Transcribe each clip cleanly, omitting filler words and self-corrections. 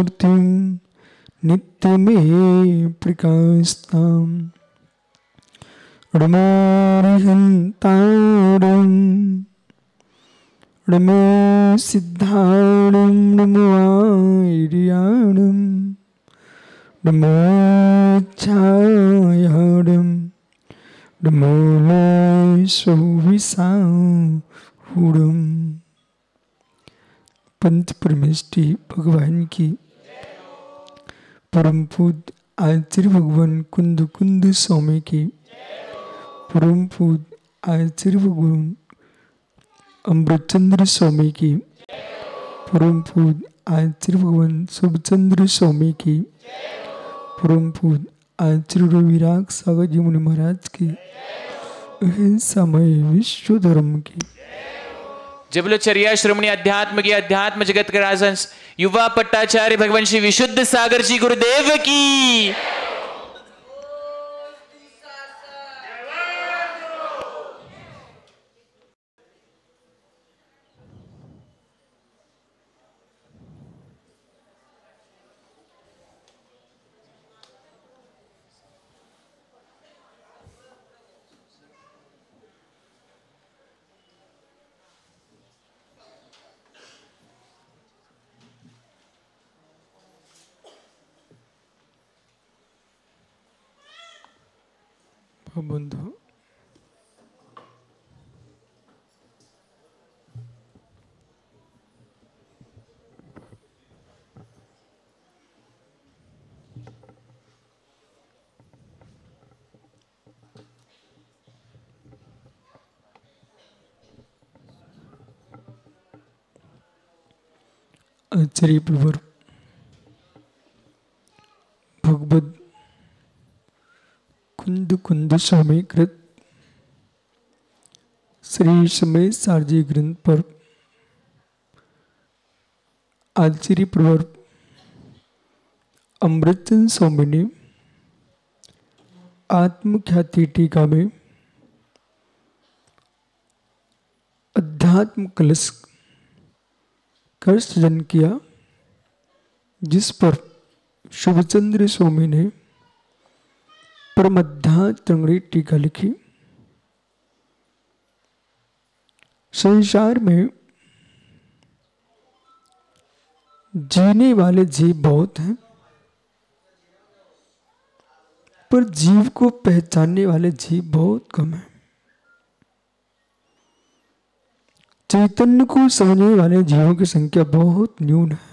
मूर्तिं नित्यमेव प्रकाशताम् ऋमोरिहन्तारं ऋमो सिद्धारं ऋमोआयरियाणं ऋमोच्छायारं ऋमोलयसुविसाहुरं। पंच परमेष्ठी भगवान की। परम पूज्य आचार्य भगवान कुंद कुंद स्वामी की। परम पूज्य आचार्य भगवान अमृतचंद्र स्वामी की। परम पूज्य आचार्य भगवान शुभचंद्र स्वामी की। परम पूज्य आचार्य विराग सागर जी महाराज की। अहिंसा विश्व धर्म की। जबलोचर्या श्रमणी अध्यात्म की। अध्यात्म जगत के राजन युवा पट्टाचार्य भगवान श्री विशुद्ध सागर जी गुरुदेव की। बंधु आचार्य प्रवर भगवद कुंद कुंद स्वामी कृत श्री समय सारजी ग्रंथ पर आचार्य प्रवर अमृतचंद्र स्वामी ने आत्मख्याति टीका में अध्यात्म कलश का सृजन किया, जिस पर शुभचंद्र स्वामी ने परमाध्यात्म टीका लिखी। संसार में जीने वाले जीव बहुत हैं, पर जीव को पहचानने वाले जीव बहुत कम हैं। चैतन्य को समझने वाले जीवों की संख्या बहुत न्यून है।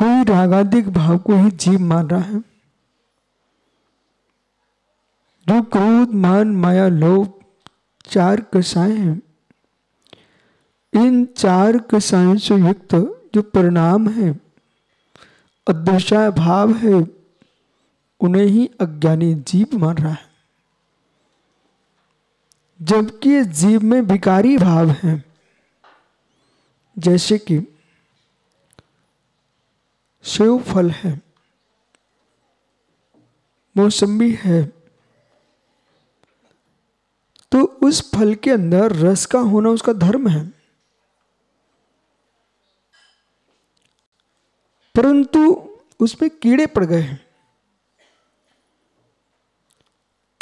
कोई रागाधिक भाव को ही जीव मान रहा है, जो क्रोध, मान, माया, लोभ चार कषाय हैं। इन चार कषायों से युक्त जो परिणाम है, अदृश्य भाव है, उन्हें ही अज्ञानी जीव मान रहा है। जबकि इस जीव में विकारी भाव है, जैसे कि सेव फल है, मौसम्बी है, तो उस फल के अंदर रस का होना उसका धर्म है, परंतु उसमें कीड़े पड़ गए हैं।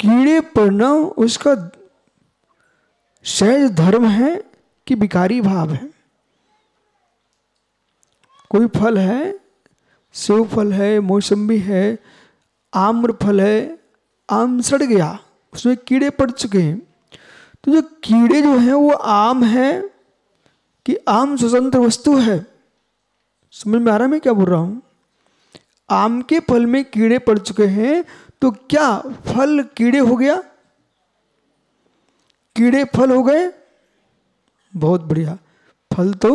कीड़े पड़ना उसका सहज धर्म है कि विकारी भाव है। कोई फल है, सेव फल है, मौसम्बी है, आम्र फल है, आम सड़ गया, उसमें कीड़े पड़ चुके हैं, तो जो कीड़े जो हैं वो आम है कि आम स्वतंत्र वस्तु है। समझ में आ रहा है मैं क्या बोल रहा हूँ? आम के फल में कीड़े पड़ चुके हैं, तो क्या फल कीड़े हो गया? कीड़े फल हो गए? बहुत बढ़िया। फल तो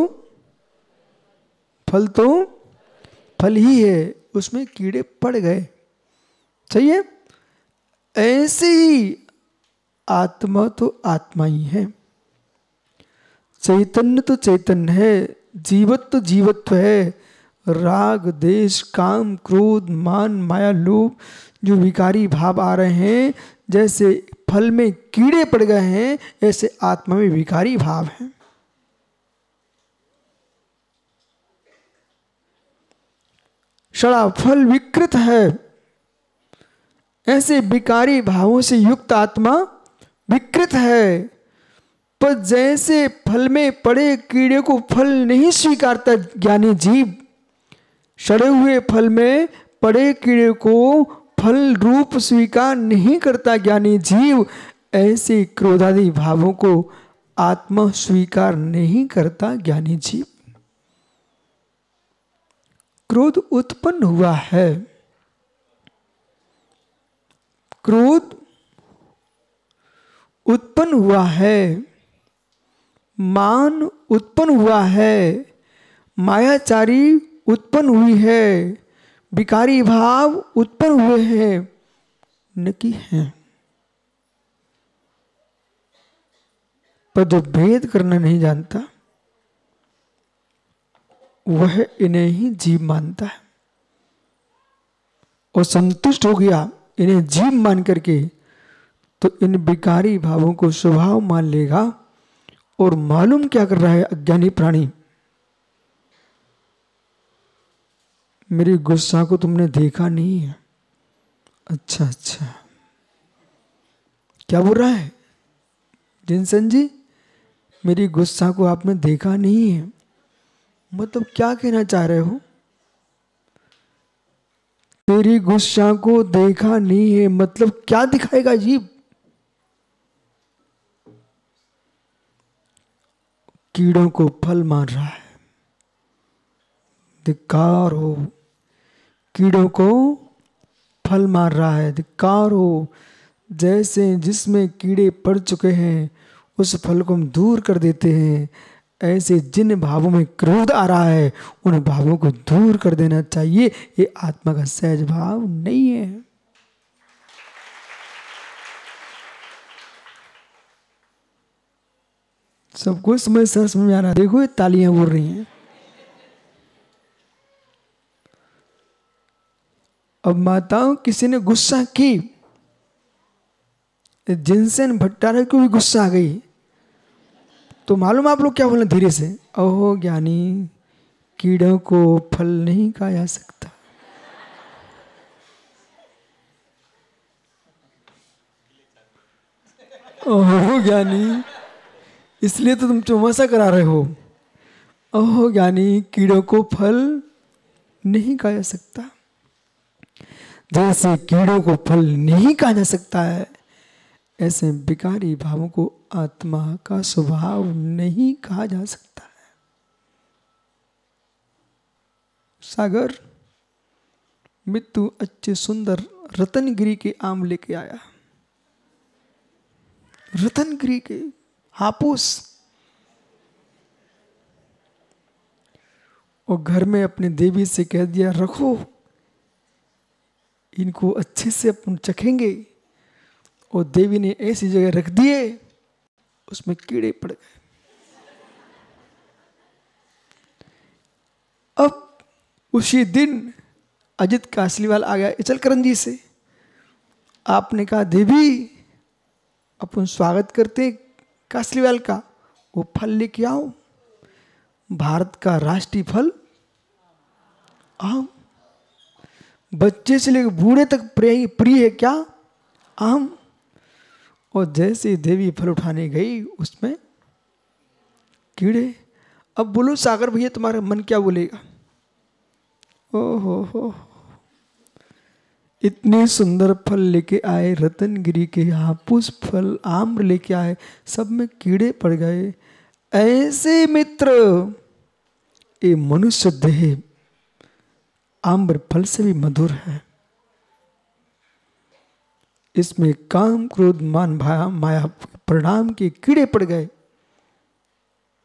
फल ही है, उसमें कीड़े पड़ गए। सही है। ऐसे ही आत्मा तो आत्मा ही है, चैतन्य तो चैतन्य है, जीवत तो जीवत्व है। राग, देश, काम, क्रोध, मान, माया, लोभ जो विकारी भाव आ रहे हैं, जैसे फल में कीड़े पड़ गए हैं, ऐसे आत्मा में विकारी भाव है। षड़ा फल विकृत है। ऐसे विकारी भावों से युक्त आत्मा विकृत है, पर जैसे फल में पड़े कीड़े को फल नहीं स्वीकारता ज्ञानी जीव, सड़े हुए फल में पड़े कीड़े को फल रूप स्वीकार नहीं करता ज्ञानी जीव, ऐसे क्रोधादि भावों को आत्मा स्वीकार नहीं करता ज्ञानी जीव। क्रोध उत्पन्न हुआ है, क्रोध उत्पन्न हुआ है, मान उत्पन्न हुआ है, मायाचारी उत्पन्न हुई है, विकारी भाव उत्पन्न हुए हैं, नकी हैं। पर जो भेद करना नहीं जानता वह इन्हें ही जीव मानता है और संतुष्ट हो गया इन्हें जीव मान करके, तो इन विकारी भावों को स्वभाव मान लेगा। और मालूम क्या कर रहा है अज्ञानी प्राणी, मेरी गुस्सा को तुमने देखा नहीं है, अच्छा। क्या बोल रहा है जिनसेन जी, मेरी गुस्सा को आपने देखा नहीं है, मतलब क्या कहना चाह रहे हो? तेरी गुस्सा को देखा नहीं है मतलब क्या दिखाएगा जीव? कीड़ों को फल मान रहा है, धिक्कार हो। कीड़ों को फल मान रहा है, धिक्कार हो। जैसे जिसमें कीड़े पड़ चुके हैं उस फल को हम दूर कर देते हैं, ऐसे जिन भावों में क्रोध आ रहा है उन भावों को दूर कर देना चाहिए। ये आत्मा का सहज भाव नहीं है। सबको समझ में आ रहा है? देखो ये तालियां बोल रही हैं। अब माताओं, किसी ने गुस्सा की, जिनसेन भट्टारा को भी गुस्सा आ गई, तो मालूम आप लोग क्या बोलना, धीरे से, ओहो ज्ञानी, कीड़ों को फल नहीं खाया जा सकता। ओहो ज्ञानी, इसलिए तो तुम चौमासा करा रहे हो। ओहो ज्ञानी, कीड़ों को फल नहीं खाया जा सकता। जैसे कीड़ों को फल नहीं खाया जा सकता है, ऐसे विकारी भावों को आत्मा का स्वभाव नहीं कहा जा सकता है। सागर मित्तू अच्छे सुंदर रतनगिरी के आम लेके आया, रतनगिरी के हापुस, और घर में अपने देवी से कह दिया, रखो इनको, अच्छे से अपन चखेंगे। और देवी ने ऐसी जगह रख दिए, उसमें कीड़े पड़ गए। अब उसी दिन अजित कासलीवाल आ गया इचलकरंजी से। आपने कहा, देवी अपन स्वागत करते हैं कासलीवाल का, वो फल लेके आओ, भारत का राष्ट्रीय फल आम। बच्चे से लेकर बूढ़े तक प्रिय है क्या? आम। और जैसे देवी फल उठाने गई, उसमें कीड़े। अब बोलो सागर भैया, तुम्हारा मन क्या बोलेगा? ओहो, इतने सुंदर फल लेके आए, रतनगिरी के हापुस फल आम लेके आए, सब में कीड़े पड़ गए। ऐसे मित्र, ये मनुष्य देह आम्र फल से भी मधुर है, इसमें काम क्रोध मान माया परिणाम के कीड़े पड़ गए।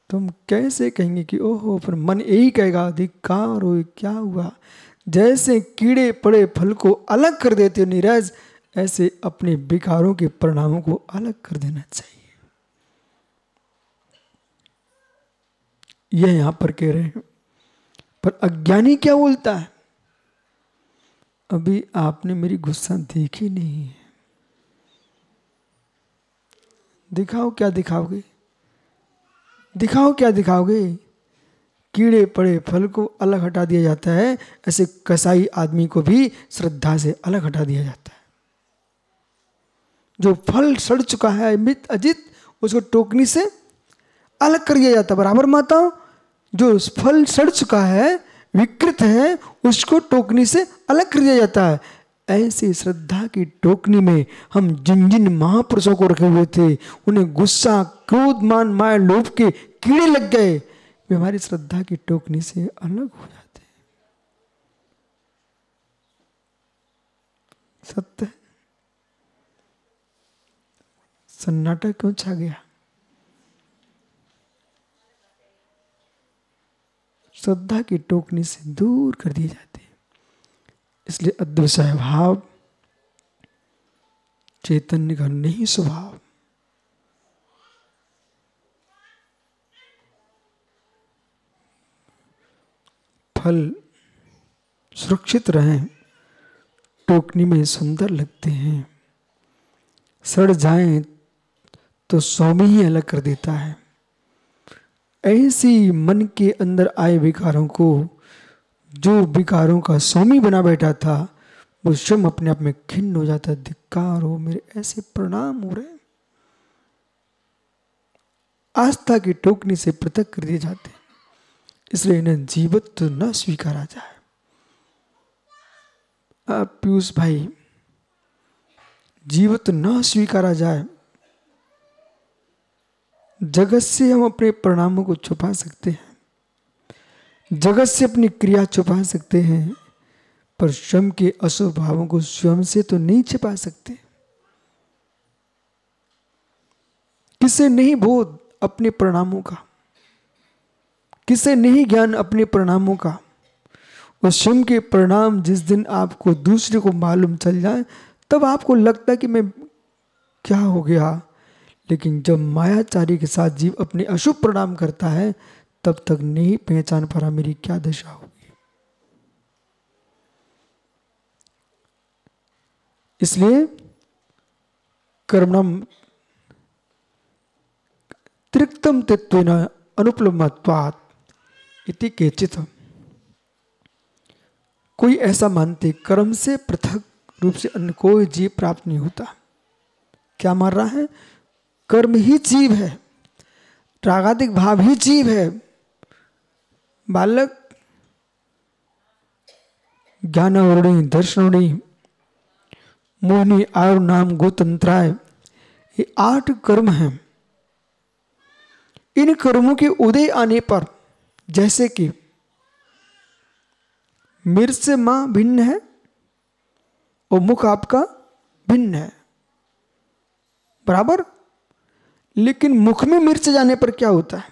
तुम कैसे कहेंगे कि ओहो? पर मन यही कहेगा, धिक्कार हो, क्या हुआ? जैसे कीड़े पड़े फल को अलग कर देते हो नीरज, ऐसे अपने विकारों के परिणामों को अलग कर देना चाहिए। यह यहां पर कह रहे हैं। पर अज्ञानी क्या बोलता है? अभी आपने मेरी गुस्सा देखी नहीं है, दिखाओ क्या दिखाओगे, कीड़े पड़े फल को अलग हटा दिया जाता है, ऐसे कसाई आदमी को भी श्रद्धा से अलग हटा दिया जाता है। जो फल सड़ चुका है मृत अजित, उसको टोकनी से अलग कर दिया जाता है। बराबर माताओं, जो फल सड़ चुका है विकृत है, उसको टोकनी से अलग कर दिया जाता है। ऐसे श्रद्धा की टोकनी में हम जिन जिन महापुरुषों को रखे हुए थे, उन्हें गुस्सा क्रोध मान माया लोभ के कीड़े लग गए, वे हमारी श्रद्धा की टोकनी से अलग हो जाते हैं। सत्य। सन्नाटा क्यों छा गया? श्रद्धा की टोकनी से दूर कर दिए जाते हैं। इसलिए अद्वैत भाव, चैतन्य का नहीं स्वभाव, फल सुरक्षित रहें, टोकनी में सुंदर लगते हैं। सड़ जाएं तो स्वामी ही अलग कर देता है। ऐसी मन के अंदर आए विकारों को, जो विकारों का स्वामी बना बैठा था, वो स्वयं अपने आप में खिन्न हो जाता है। धिक्कार हो, मेरे ऐसे परिणाम हो रहे हैं। आस्था की टोकनी से पृथक कर दिए जाते हैं। इसलिए इन्हें जीवत तो न स्वीकारा जाए। आप पीयूष भाई, जीवत न स्वीकारा जाए। जगत से हम अपने परिणामों को छुपा सकते हैं, जगत से अपनी क्रिया छुपा सकते हैं, पर स्वयं के असुभ भावों को स्वयं से तो नहीं छिपा सकते। किसे नहीं बोध अपने परिणामों का, किसे नहीं ज्ञान अपने परिणामों का। और स्वयं के परिणाम जिस दिन आपको दूसरे को मालूम चल जाए, तब आपको लगता है कि मैं क्या हो गया। लेकिन जब मायाचारी के साथ जीव अपने अशुभ परिणाम करता है, तब तक नहीं पहचान पा रहा मेरी क्या दशा होगी। इसलिए कर्मणम तिरिक्तम तत्त्वेन अनुपलब्धत्वात् इति केचित्। कोई ऐसा मानते कर्म से पृथक रूप से अन्य कोई जीव प्राप्त नहीं होता। क्या मान रहा है? कर्म ही जीव है, रागादिक भाव ही जीव है। बालक ज्ञानवर्णी दर्शनवर्णी मोहिनी आयु नाम गोतंत्राय, ये 8 कर्म हैं। इन कर्मों के उदय आने पर, जैसे कि मिर्च से माँ भिन्न है और मुख आपका भिन्न है, बराबर। लेकिन मुख में मिर्च जाने पर क्या होता है?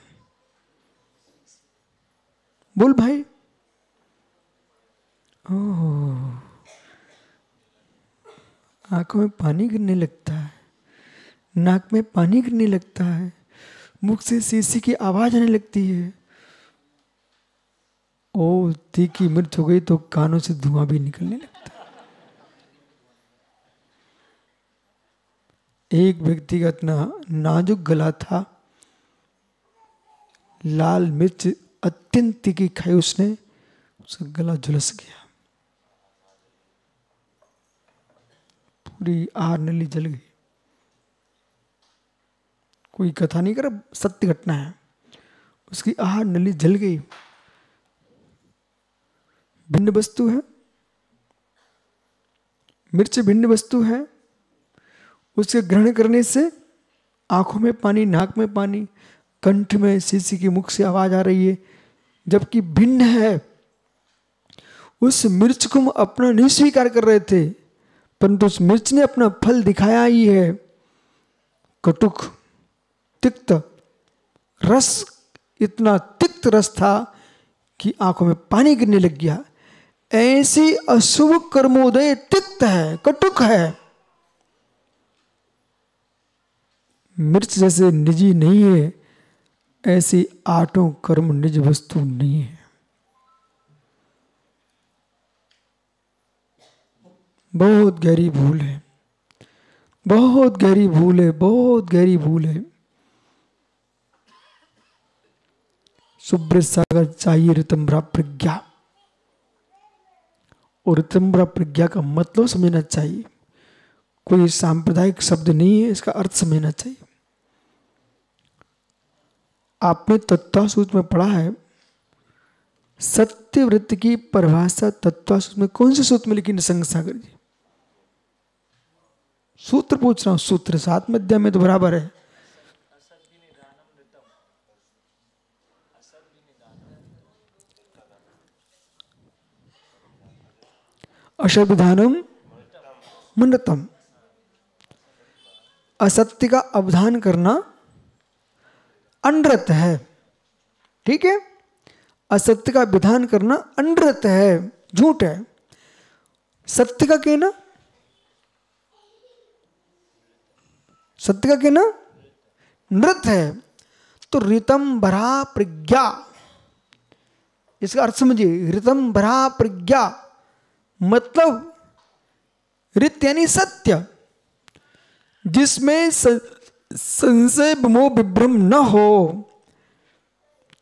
बोल भाई। ओह, आंखों में पानी गिरने लगता है, नाक में पानी गिरने लगता है, मुख से सीसी की आवाज आने लगती है। ओह, तीखी मिर्च हो गई तो कानों से धुआं भी निकलने लगता है। एक व्यक्ति का इतना नाजुक गला था, लाल मिर्च अत्यंत तीखी खाई उसने, उसका गला झुलस गया, पूरी आहार नली जल गई। कोई कथा नहीं कर, सत्य घटना है। उसकी आहार नली जल गई। भिन्न वस्तु है, मिर्च भिन्न वस्तु है, उसके ग्रहण करने से आंखों में पानी, नाक में पानी, कंठ में सीसी की मुख से आवाज आ रही है, जबकि भिन्न है। उस मिर्च को हम अपना नहीं स्वीकार कर रहे थे, परंतु उस मिर्च ने अपना फल दिखाया ही है। कटुक तिक्त रस, इतना तिक्त रस था कि आंखों में पानी गिरने लग गया। ऐसी अशुभ कर्मोदय तिक्त है, कटुक है। मिर्च जैसे निजी नहीं है, ऐसी 8 कर्म निज वस्तु नहीं है। बहुत गहरी भूल है, बहुत गहरी भूल है, बहुत गहरी भूल है। सुब्र सागर चाहिए ऋतंभरा प्रज्ञा। और ऋतंभरा प्रज्ञा का मतलब समझना चाहिए, कोई सांप्रदायिक शब्द नहीं है, इसका अर्थ समझना चाहिए। आपने तत्वसूत्र में पढ़ा है, सत्यव्रत की परिभाषा तत्वसूत्र में कौन से सूत्र में लिखी? निशंग सागर जी। सूत्र पूछ रहा हूं, सूत्र 7 अध्याय में तो बराबर है। असत विधानम मृतम, असत्य का अवधान करना अनृत है। ठीक है, असत्य का विधान करना अनृत है, झूठ है। सत्य का कहना, सत्य का कहना नृत है। तो ऋतंभरा प्रज्ञा, इसका अर्थ समझिए। ऋतंभरा प्रज्ञा मतलब ऋत यानी सत्य, जिसमें संशय मोह विभ्रम न हो,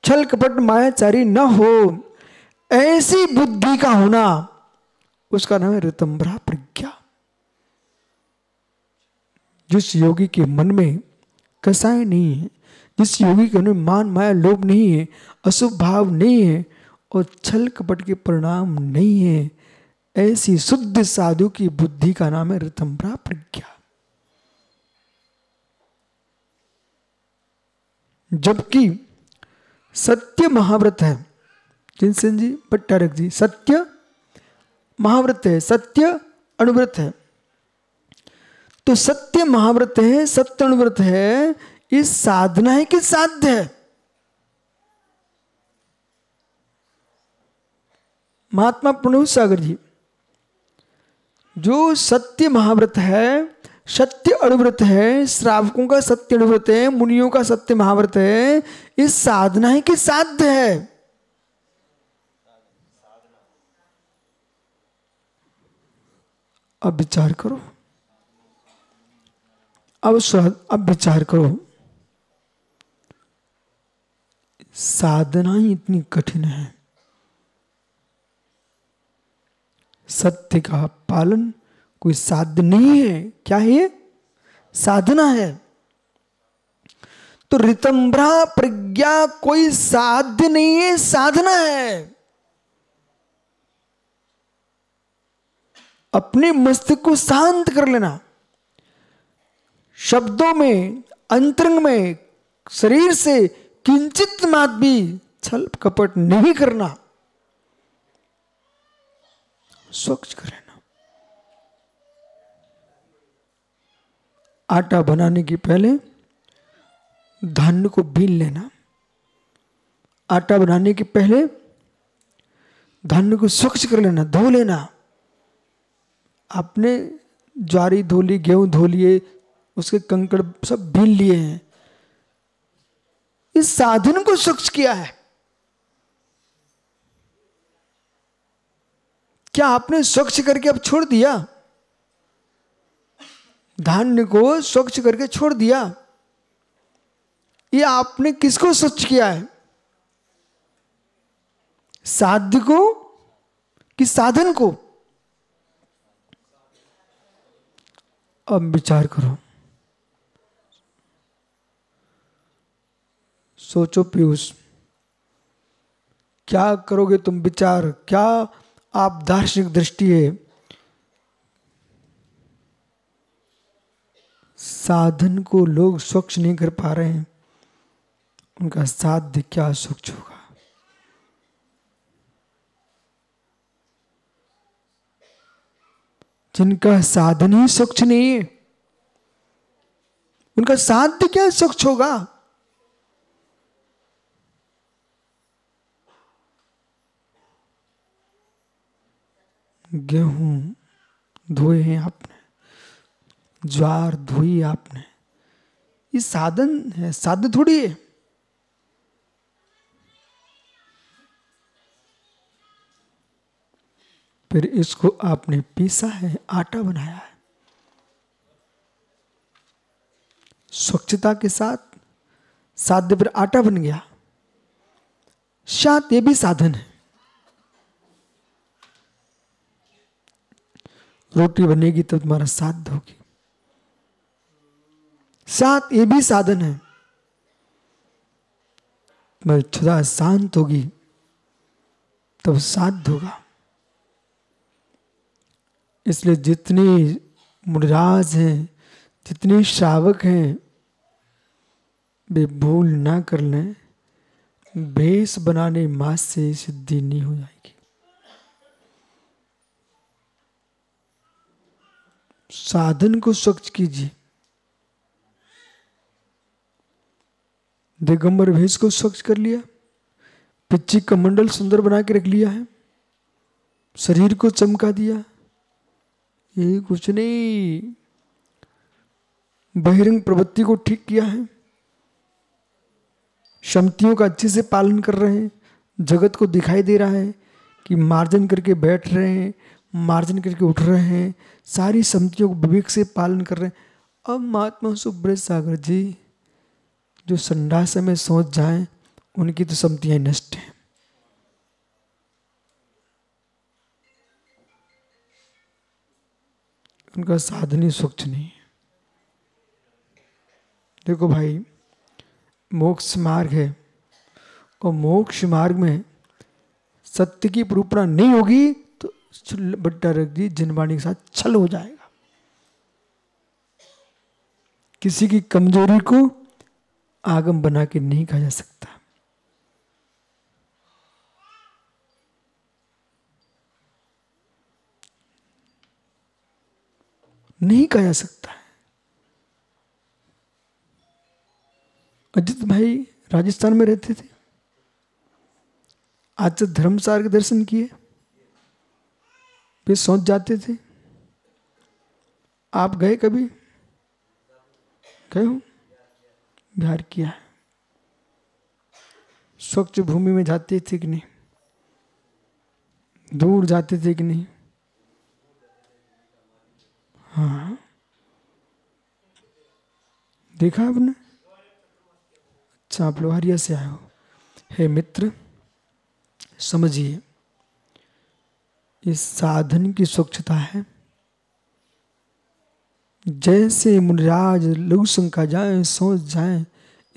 छल कपट मायाचारी न हो, ऐसी बुद्धि का होना, उसका नाम है ऋतंभरा प्रज्ञा। जिस योगी के मन में कसाय नहीं है, जिस योगी के मन में मान माया लोभ नहीं है, अशुभ भाव नहीं है और छल कपट के परिणाम नहीं है, ऐसी शुद्ध साधु की बुद्धि का नाम है ऋतंभरा प्रज्ञा। जबकि सत्य महाव्रत है, जिनसेन जी भट्टारक जी, सत्य महाव्रत है, सत्य अनुव्रत है। तो सत्य महाव्रत है, सत्य अनुव्रत है, ये साधना है कि साध्य है? महात्मा प्रणु सागर जी जो सत्य महाव्रत है, सत्य अनुव्रत है, श्रावकों का सत्य अनुव्रत है, मुनियों का सत्य महाव्रत है, ये साधना है कि साध्य है? अब विचार करो, अब विचार करो। साधना ही इतनी कठिन है, सत्य का पालन कोई साध्य नहीं है, क्या है? साधना है। तो ऋतंभरा प्रज्ञा कोई साध्य नहीं है, साधना है। अपने मस्तिष्क को शांत कर लेना, शब्दों में, अंतरंग में, शरीर से किंचित मात्र भी छल कपट नहीं करना, स्वच्छ कर लेना। आटा बनाने के पहले धान को बीन लेना, आटा बनाने के पहले धान को स्वच्छ कर लेना, धो लेना। आपने ज्वारी धो ली, गेहूं धो लिए, उसके कंकड़ सब बीन लिए हैं, इस साधन को स्वच्छ किया है। क्या आपने स्वच्छ करके अब छोड़ दिया? धान्य को स्वच्छ करके छोड़ दिया, ये आपने किसको स्वच्छ किया है? साध्य को कि साधन को? अब विचार करो, सोचो पीयूष, क्या करोगे तुम विचार? क्या आप दार्शनिक दृष्टि है? साधन को लोग स्वच्छ नहीं कर पा रहे हैं, उनका साध्य क्या स्वच्छ होगा? जिनका साधन ही स्वच्छ नहीं है, उनका साध्य क्या स्वच्छ होगा? गेहूं धोए हैं आपने, ज्वार धोई आपने, ये साधन है, साध्य थोड़ी है। फिर इसको आपने पीसा है, आटा बनाया है, स्वच्छता के साथ साध्य, फिर आटा बन गया। शायद ये भी साधन है। रोटी बनेगी तो तुम्हारा साथ दोगी, साथ ये भी साधन है। तुम्हारी क्षुधा शांत होगी तब साथ दोगा। इसलिए जितने मुनिराज हैं, जितने श्रावक हैं, वे भूल ना कर लें, भेष बनाने मास से सिद्धि नहीं हो जाएगी। साधन को स्वच्छ कीजिए, दिगंबर भेष को स्वच्छ कर लिया, पिच्ची कमंडल सुंदर बना के रख लिया है, शरीर को चमका दिया, ये कुछ नहीं। बहिरंग प्रवृत्ति को ठीक किया है, क्षमतियों का अच्छे से पालन कर रहे हैं, जगत को दिखाई दे रहा है कि मार्जन करके बैठ रहे हैं, मार्जन करके उठ रहे हैं, सारी क्षमतियों को विवेक से पालन कर रहे हैं। अब महात्मा सुव्रत सागर जी जो संडास में सोच जाएं, उनकी तो क्षमतियाँ नष्ट हैं। उनका साधन ही स्वच्छ नहीं है। देखो भाई, मोक्ष मार्ग है और मोक्ष मार्ग में सत्य की रूपना नहीं होगी तो बट्टा रख दी, जिनवाणी के साथ छल हो जाएगा। किसी की कमजोरी को आगम बना के नहीं कहा जा सकता। नहीं कहा जा सकता है। अजित भाई राजस्थान में रहते थे, आज तक धर्मसार के दर्शन किए, फिर सोच जाते थे। आप गए कभी? गए हो? बिहार किया है। स्वच्छ भूमि में जाते थे कि नहीं? दूर जाते थे कि नहीं? हाँ, देखा आपने। अच्छा, आप लोहारिया से आए हो। हे मित्र, समझिए, इस साधन की स्वच्छता है। जैसे मुनिराज लघु शंका जाए, सोच जाए,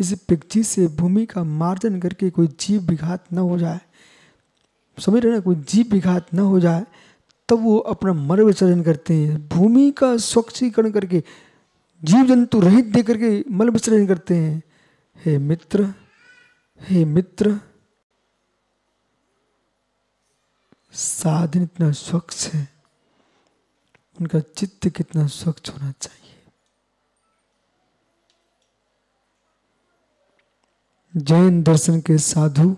इस पिक्ची से भूमि का मार्जन करके कोई जीव विघात न हो जाए, समझ रहे ना, कोई जीव विघात न हो जाए, तब वो अपना मर विसर्जन करते हैं। भूमि का स्वच्छीकरण करके, जीव जंतु रहित दे करके मल विसर्जन करते हैं। हे मित्र, हे मित्र, साधन इतना स्वच्छ है, उनका चित्त कितना स्वच्छ होना चाहिए। जैन दर्शन के साधु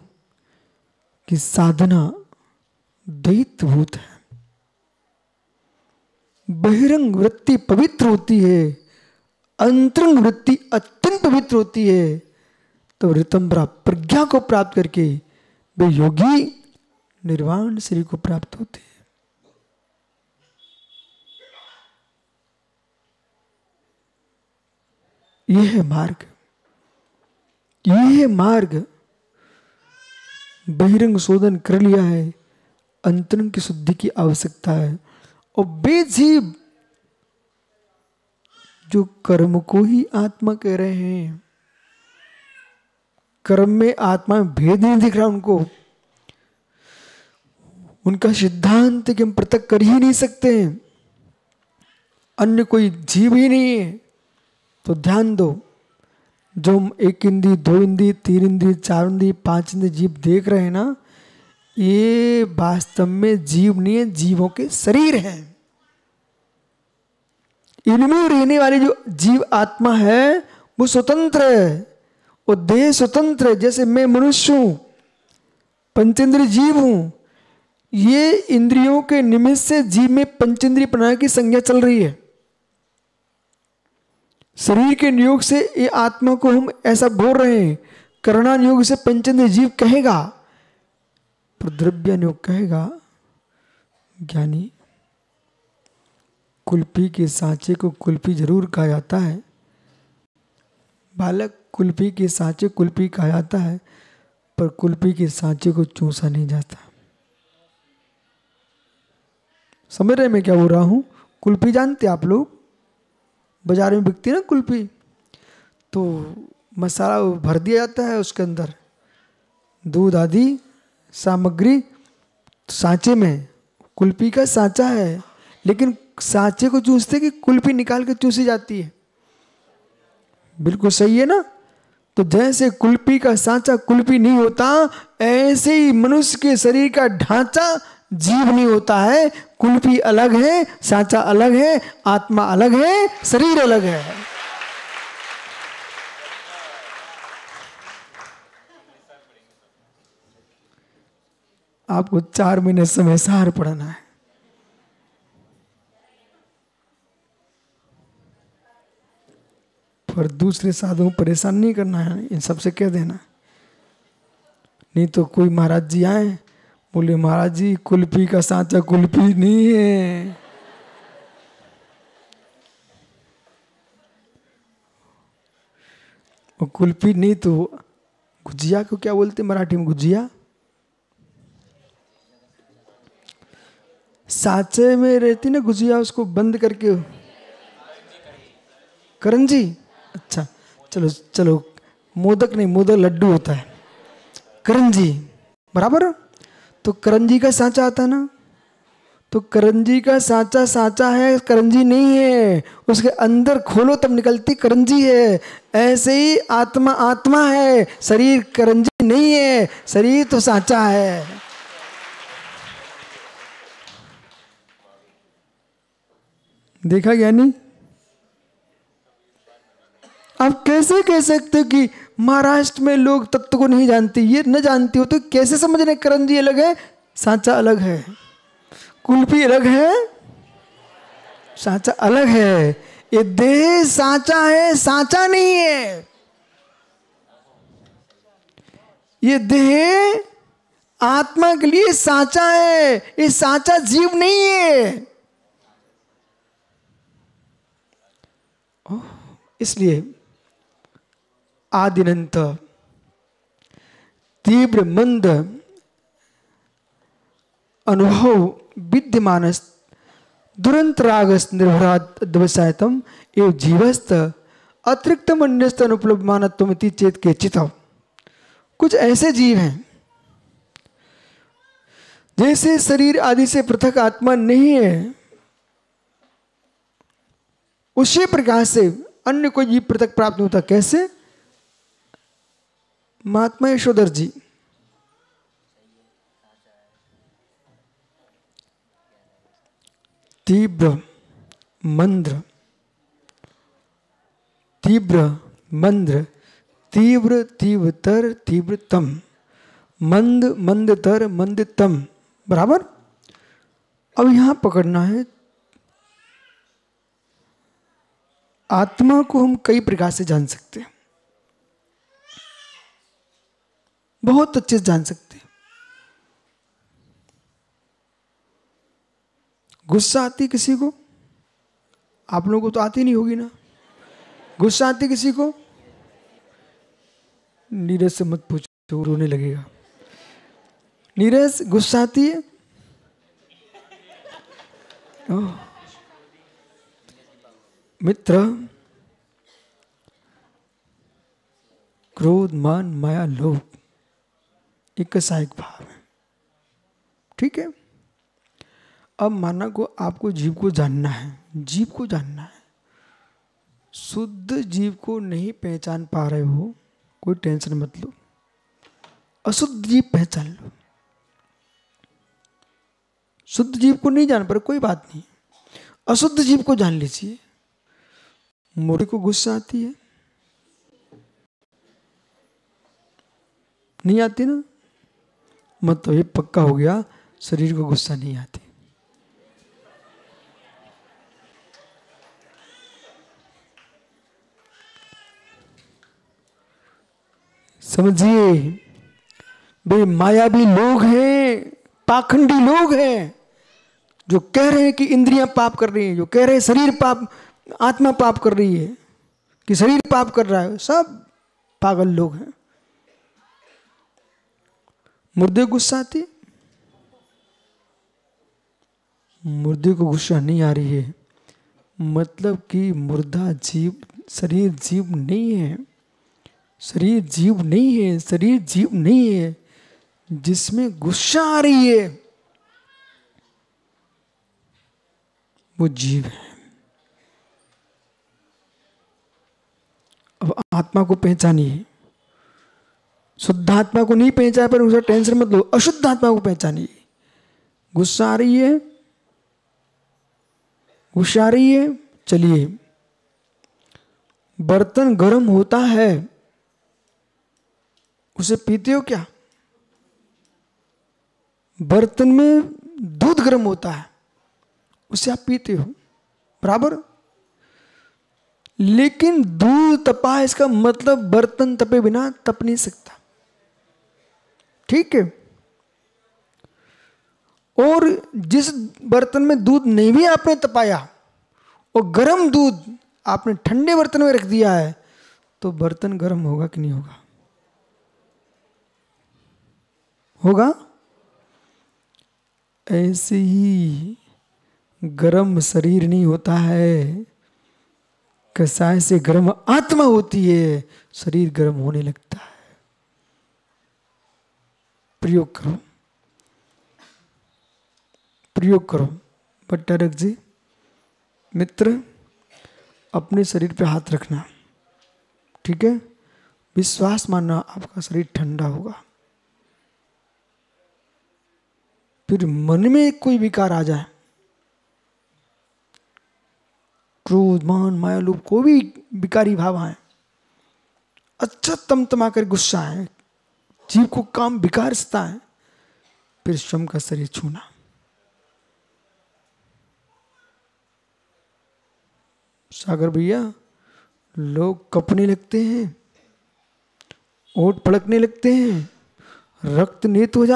की साधना दैत्यभूत है। बहिरंग वृत्ति पवित्र होती है, अंतरंग वृत्ति अत्यंत पवित्र होती है। तो ऋतंभरा प्रज्ञा को प्राप्त करके वे योगी निर्वाण श्री को प्राप्त होते हैं। यह है मार्ग, यह है मार्ग। बहिरंग शोधन कर लिया है, अंतरंग की शुद्धि की आवश्यकता है। और बेजीब जो कर्म को ही आत्मा कह रहे हैं, कर्म में आत्मा में भेद नहीं दिख रहा उनको। उनका सिद्धांत कि हम पृथक कर ही नहीं सकते हैं, अन्य कोई जीव ही नहीं है। तो ध्यान दो, जो हम एक इंद्री, दो इंद्री, तीन इंद्री, चार इंद्री, पांच इंद्री जीव देख रहे हैं ना, ये वास्तव में जीव नहीं है, जीवों के शरीर हैं। इनमें रहने वाले जो जीव आत्मा है वो स्वतंत्र है और देह स्वतंत्र है। जैसे मैं मनुष्य हूं, पंचेंद्रिय जीव हूं, ये इंद्रियों के निमित्त से जीव में पंचेंद्रिय प्रणाली की संज्ञा चल रही है। शरीर के नियोग से ये आत्मा को हम ऐसा बोल रहे हैं, करणा नियोग से पंचेंद्रिय जीव कहेगा, पर द्रव्य नियोग कहेगा ज्ञानी। कुल्फी के सांचे को कुल्फी जरूर कहा जाता है, बालक कुल्फी के सांचे कुल्फी कहा जाता है, पर कुल्फी के सांचे को चूसा नहीं जाता। समझ रहे मैं क्या बोल रहा हूँ? कुल्फी जानते आप लोग, बाजार में बिकती है ना कुल्फी, तो मसाला भर दिया जाता है उसके अंदर, दूध आदि सामग्री सांचे में। कुल्फी का सांचा है लेकिन सांचे को चूसते कि कुल्फी निकाल के चूसी जाती है। बिल्कुल सही है ना? तो जैसे कुल्फी का सांचा कुल्फी नहीं होता, ऐसे ही मनुष्य के शरीर का ढांचा जीव नहीं होता है। कुल्फी अलग है, सांचा अलग है, आत्मा अलग है, शरीर अलग है। आपको 4 महीने समय सार पढ़ना है। पर दूसरे साधुओं को परेशान नहीं करना है, इन सबसे कह देना। नहीं तो कोई महाराज जी आए, बोले महाराज जी कुल्फी का सांचा कुल्फी नहीं है। और कुल्फी नहीं तो गुजिया को क्या बोलते हैं मराठी में? गुजिया। सांचे में रहती ना गुजिया, उसको बंद करके करंजी। अच्छा चलो चलो, मोदक नहीं, मोदक लड्डू होता है, करंजी बराबर। तो करंजी का सांचा आता है ना, तो करंजी का सांचा सांचा है, करंजी नहीं है। उसके अंदर खोलो तब निकलती करंजी है। ऐसे ही आत्मा आत्मा है, शरीर करंजी नहीं है, शरीर तो सांचा है। देखा गया नहीं? आप कैसे कह सकते हो कि महाराष्ट्र में लोग तत्व को नहीं जानते? ये न जानती हो तो कैसे समझ रहे करंजी अलग है, सांचा अलग है, कुल्फी अलग है, सांचा अलग है। ये देह सांचा है, सांचा नहीं है। ये देह आत्मा के लिए सांचा है, ये सांचा जीव नहीं है। इसलिए आदिनंत तीव्र मंद अनुभव विद्यमानस् दुरंतरागस् निर्भरात् द्वसायतम एव जीवस्त अतिरिक्तम अन्यस्त अनुपलब्धमानत्वमिति चेत के चितव। कुछ ऐसे जीव हैं जैसे शरीर आदि से पृथक आत्मा नहीं है, उसी प्रकार से अन्य कोई जीव पृथक प्राप्त नहीं होता। कैसे? महात्मा यशोधर जी, तीव्रतर तीव्रतम मंद मंदतर मंदतम बराबर। अब यहां पकड़ना है, आत्मा को हम कई प्रकार से जान सकते हैं, बहुत अच्छे से जान सकते हैं। गुस्सा आती किसी को? आप लोगों को तो आती नहीं होगी ना। गुस्सा आती किसी को? नीरज से मत पूछो, रोने लगेगा। नीरज गुस्सा आती है? ओह मित्र, क्रोध मान माया लोभ ये कसायिक भाव है, ठीक है। अब माना को आपको जीव को जानना है, जीव को जानना है, शुद्ध जीव को नहीं पहचान पा रहे हो, कोई टेंशन मत लो, अशुद्ध जीव पहचान लो। शुद्ध जीव को नहीं जान पा रहे कोई बात नहीं, अशुद्ध जीव को जान लीजिए। मुर्गी को गुस्सा आती है? नहीं आती ना, मतलब ये पक्का हो गया शरीर को गुस्सा नहीं आती। समझिए, वे मायावी लोग हैं, पाखंडी लोग हैं, जो कह रहे हैं कि इंद्रियां पाप कर रही हैं, जो कह रहे हैं शरीर पाप, आत्मा पाप कर रही है, कि शरीर पाप कर रहा है, सब पागल लोग हैं। मुर्दे को गुस्सा आती है? मुर्दे को गुस्सा नहीं आ रही है, मतलब कि मुर्दा जीव, शरीर जीव नहीं है, शरीर जीव नहीं है, शरीर जीव नहीं है जिसमें गुस्सा आ रही है वो जीव है। अब आत्मा को पहचानिए, शुद्ध आत्मा को नहीं पहचाना पर उसका टेंशन मत लो, अशुद्ध आत्मा को पहचानिए। गुस्सा आ रही है, गुस्सा आ रही है, चलिए बर्तन गर्म होता है उसे पीते हो क्या? बर्तन में दूध गर्म होता है उसे आप पीते हो, बराबर। लेकिन दूध तपा है इसका मतलब बर्तन तपे बिना तप नहीं सकता, ठीक है। और जिस बर्तन में दूध नहीं भी आपने तपाया और गर्म दूध आपने ठंडे बर्तन में रख दिया है तो बर्तन गर्म होगा कि नहीं होगा? होगा। ऐसे ही गर्म शरीर नहीं होता है, कसाय से गर्म आत्मा होती है, शरीर गर्म होने लगता है। प्रयोग करो, प्रयोग करो भट्टारक जी मित्र, अपने शरीर पे हाथ रखना, ठीक है, विश्वास मानना आपका शरीर ठंडा होगा। फिर मन में कोई विकार आ जाए, क्रोध मान माया लोभ को भी विकारी भाव आए, अच्छा तमतमा कर गुस्सा आए, जीव को काम विकार सताए, फिर स्वयं का शरीर छूना। सागर भैया, लोग कपने लगते हैं, ओठ पड़कने लगते हैं, रक्त नेत्र हो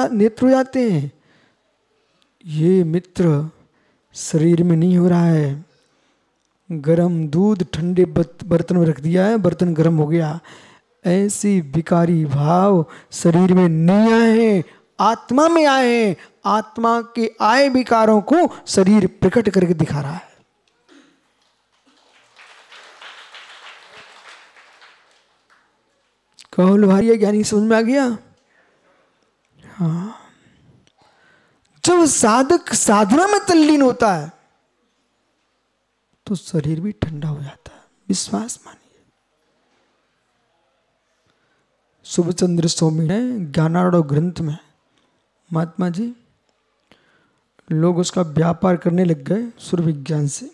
जाते हैं, ये मित्र शरीर में नहीं हो रहा है। गरम दूध ठंडे बर्तन में रख दिया है, बर्तन गरम हो गया, ऐसी विकारी भाव शरीर में नहीं आए हैं, आत्मा में आए हैं। आत्मा के आए विकारों को शरीर प्रकट करके दिखा रहा है। कहो लोहारिया ज्ञानी, समझ में आ गया? हाँ, जब साधक साधना में तल्लीन होता है तो शरीर भी ठंडा हो जाता है, विश्वास मानिए। शुभचंद्र स्वामी ने ज्ञानार्णव ग्रंथ में, महात्मा जी लोग उसका व्यापार करने लग गए, सुर विज्ञान से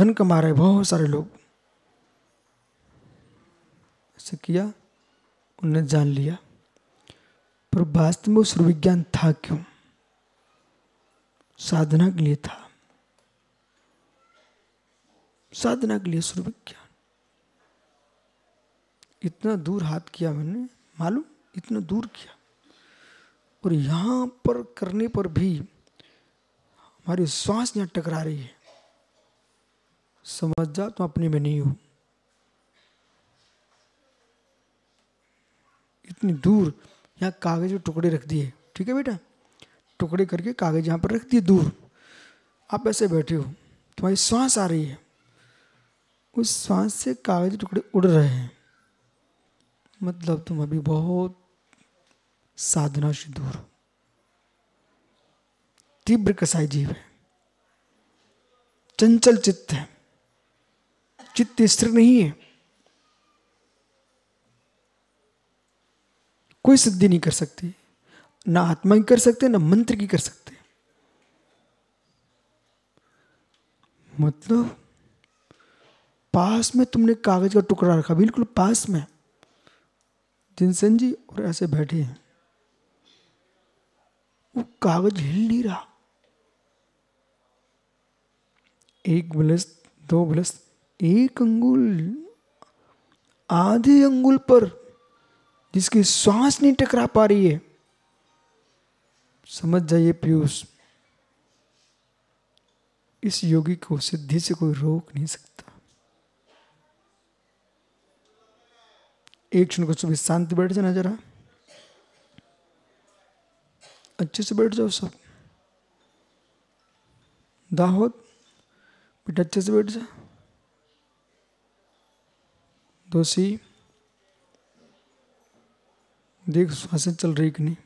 धन कमा रहे बहुत सारे लोग, ऐसे किया, उन्हें जान लिया, पर वास्तव में सुर विज्ञान था क्यों? साधना के लिए था, साधना के लिए सुर विज्ञान। इतना दूर हाथ किया मैंने, मालूम, इतना दूर किया, और यहाँ पर करने पर भी हमारी श्वास यहाँ टकरा रही है, समझ जा तो अपने में नहीं हो। इतनी दूर यहाँ कागज के टुकड़े रख दिए, ठीक है बेटा, टुकड़े करके कागज यहाँ पर रख दिए दूर, आप ऐसे बैठे हो, तुम्हारी सांस आ रही है, उस सांस से कागज के टुकड़े उड़ रहे हैं, मतलब तुम अभी बहुत साधना से दूर हो। तीव्र कसाई जीव है, चंचल चित्त है, चित्त स्थिर नहीं है, कोई सिद्धि नहीं कर सकती, ना आत्मा की कर सकते, ना मंत्र की कर सकते। मतलब पास में तुमने कागज का टुकड़ा रखा, बिल्कुल पास में जिनसेन जी, और ऐसे बैठे हैं, वो कागज हिल नहीं रहा, 1 बलस 2 बलस, 1 अंगुल, आधे अंगुल पर जिसकी सांस नहीं टकरा पा रही है। समझ जाइए पीयूष, इस योगी को सिद्धि से कोई रोक नहीं सकता। 1 क्षण को सुबह शांति बैठ जाना जरा, अच्छे से बैठ जाओ सब। दाहोद बेटा अच्छे से बैठ जा। दोषी देख सांसें चल रही कि नहीं।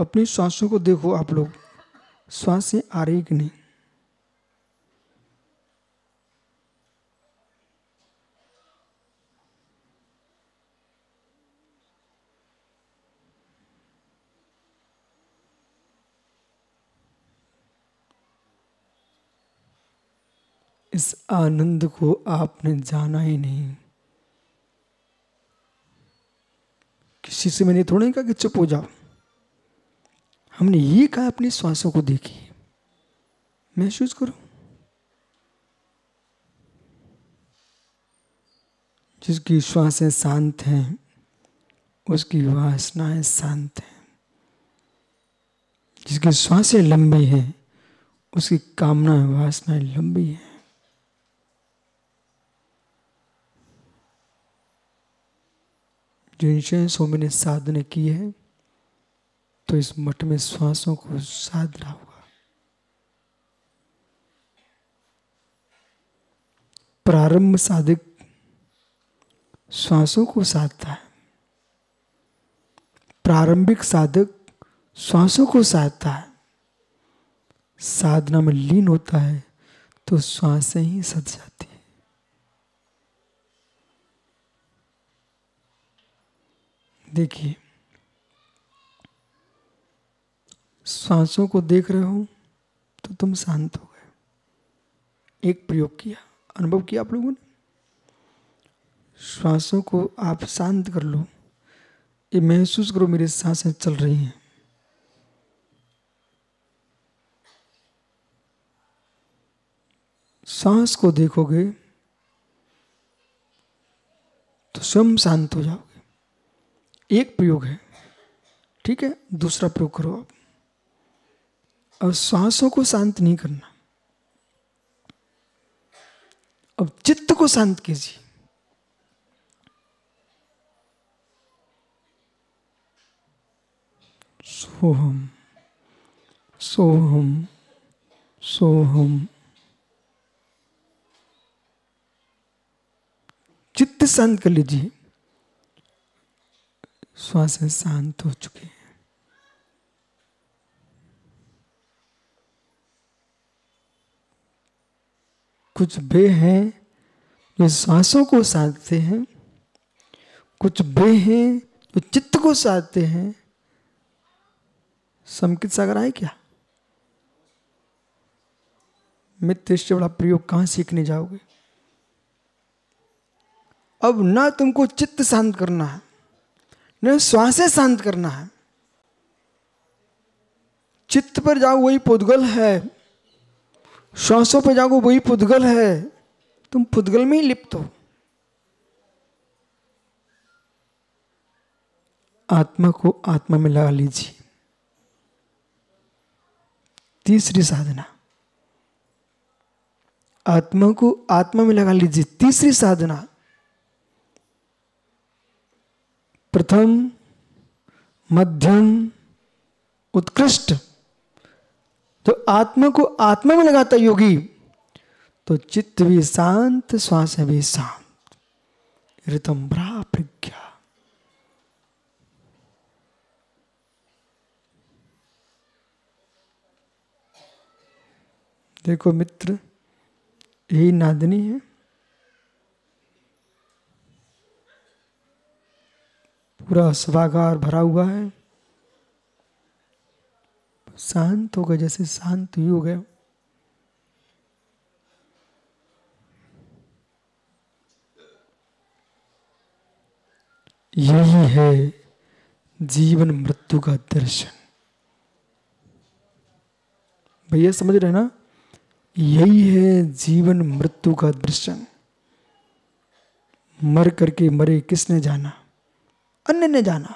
अपनी सांसों को देखो आप लोग, सांसें आ रही कि नहीं। इस आनंद को आपने जाना ही नहीं। किसी से मैंने थोड़ा ही कहा कि चुप हो जाओ, हमने ये कहा अपनी श्वासों को देखिए, महसूस करो। जिसकी श्वासें शांत हैं उसकी वासनाएं शांत हैं, जिसकी श्वासें लंबी हैं उसकी कामनाएं वासनाएं लंबी हैं। जिनसेन स्वामी ने साधना की है तो इस मठ में श्वासों को साधना होगा। प्रारंभ साधक श्वासों को साधता है, प्रारंभिक साधक श्वासों को साधता है। साधना में लीन होता है तो श्वासें ही सध जाती है। देखिए, सांसों को देख रहे हो तो तुम शांत हो गए। एक प्रयोग किया, अनुभव किया आप लोगों ने। सांसों को आप शांत कर लो, ये महसूस करो मेरी सांसें चल रही हैं। सांस को देखोगे तो स्वयं शांत हो जाओ। एक प्रयोग है, ठीक है, दूसरा प्रयोग करो आप। अब सांसों को शांत नहीं करना, अब चित्त को शांत कीजिए। सोहम सोहम सोहम, चित्त शांत कर लीजिए। श्वासें शांत हो चुकी हैं। कुछ बे हैं जो श्वासों को साधते हैं, कुछ बे हैं जो चित्त को साधते हैं। समकित सागर आए क्या? मित्र, इससे बड़ा प्रयोग कहाँ सीखने जाओगे। अब ना तुमको चित्त शांत करना है, श्वासें शांत करना है। चित्त पर जाओ वही पुद्गल है, श्वासों पर जाओ वही पुद्गल है। तुम पुद्गल में ही लिप्त हो। आत्मा को आत्मा में लगा लीजिए। तीसरी साधना, आत्मा को आत्मा में लगा लीजिए। तीसरी साधना, प्रथम मध्यम उत्कृष्ट। तो आत्मा को आत्मा में लगाता योगी तो चित्त भी शांत, श्वास भी शांत। ऋतंभरा प्रज्ञा। देखो मित्र, यही नादनी है। पूरा सभागार भरा हुआ है। शांत हो गए, जैसे शांत ही हो गए। यही है जीवन मृत्यु का दर्शन। भैया समझ रहे ना, यही है जीवन मृत्यु का दर्शन। मर करके मरे किसने जाना, अन्य ने जाना।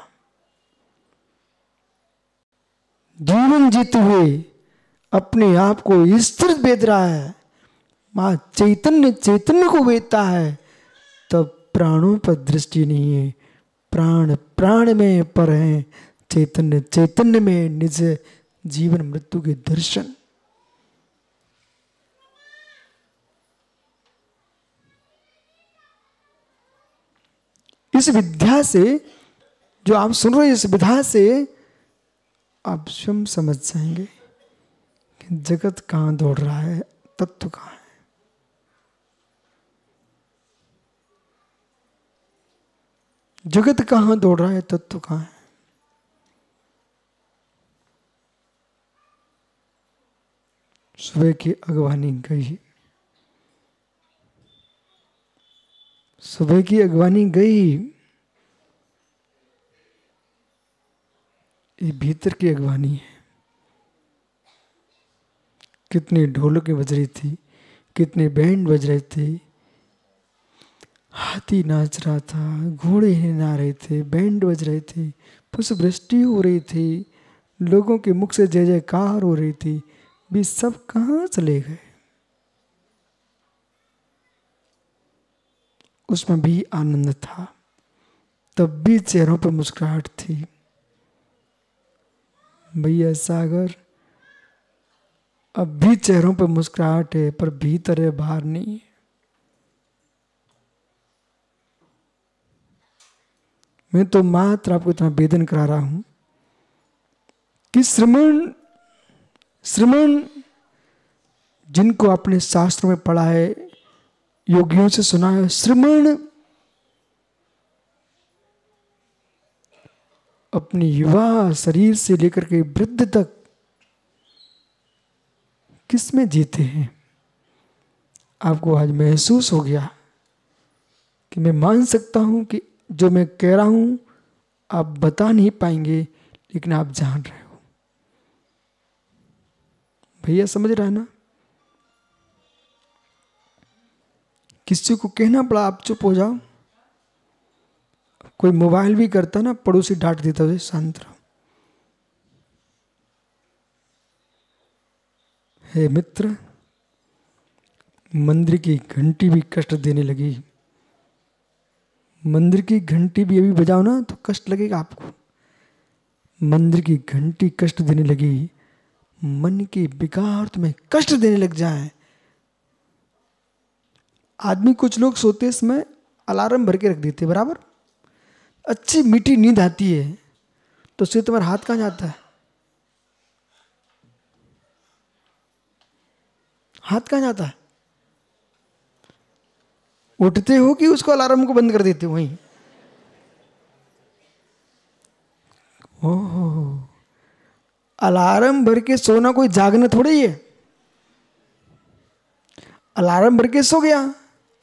जीवन जीते हुए अपने आप को स्थिर बेच रहा है। मां चैतन्य चैतन्य को बेचता है, तब प्राणों पर दृष्टि नहीं है। प्राण प्राण में पर हैं, चैतन्य, चैतन्य में निज जीवन मृत्यु के दर्शन। इस विद्या से जो आप सुन रहे हैं, इस विधा से आप स्वयं समझ जाएंगे कि जगत कहां दौड़ रहा है, तत्व कहां है। जगत कहां दौड़ रहा है, तत्व कहां है। सुबह की अगवानी गई, सुबह की अगवानी गई, ये भीतर की अगवानी है। कितने ढोलकें बज रही थी, कितने बैंड बज रहे थे, हाथी नाच रहा था, घोड़े हिला रहे थे, बैंड बज रहे थे, पुष्पवृष्टि हो रही थी, लोगों के मुख से जय जयकार हो रही थी। भी सब कहाँ चले गए? उसमें भी आनंद था, तब भी चेहरों पर मुस्कुराहट थी। भैया सागर, अब भी चेहरों पर मुस्कुराहट है, पर भीतर है, बाहर नहीं है। मैं तो मात्र आपको इतना वेदन करा रहा हूं कि श्रमण, श्रमण जिनको आपने शास्त्रों में पढ़ा है, योगियों से सुना है, श्रमण अपने युवा शरीर से लेकर के वृद्ध तक किसमें जीते हैं। आपको आज महसूस हो गया कि मैं मान सकता हूं कि जो मैं कह रहा हूं आप बता नहीं पाएंगे, लेकिन आप जान रहे हो। भैया समझ रहा है ना? किसी को कहना पड़ा आप चुप हो जाओ। कोई मोबाइल भी करता ना, पड़ोसी डांट देता, उसे शांत रहो। हे मित्र, मंदिर की घंटी भी कष्ट देने लगी। मंदिर की घंटी भी अभी बजाओ ना तो कष्ट लगेगा आपको। मंदिर की घंटी कष्ट देने लगी, मन की विकार तुम्हें कष्ट देने लग जाए। आदमी, कुछ लोग सोते समय अलार्म भर के रख देते, बराबर। अच्छी मीठी नींद आती है तो उससे तुम्हारा हाथ कहाँ जाता है? हाथ कहाँ जाता है? उठते हो कि उसको अलार्म को बंद कर देते हो? वहीं। ओह, अलार्म भर के सोना कोई जागना थोड़ी है। अलार्म भर के सो गया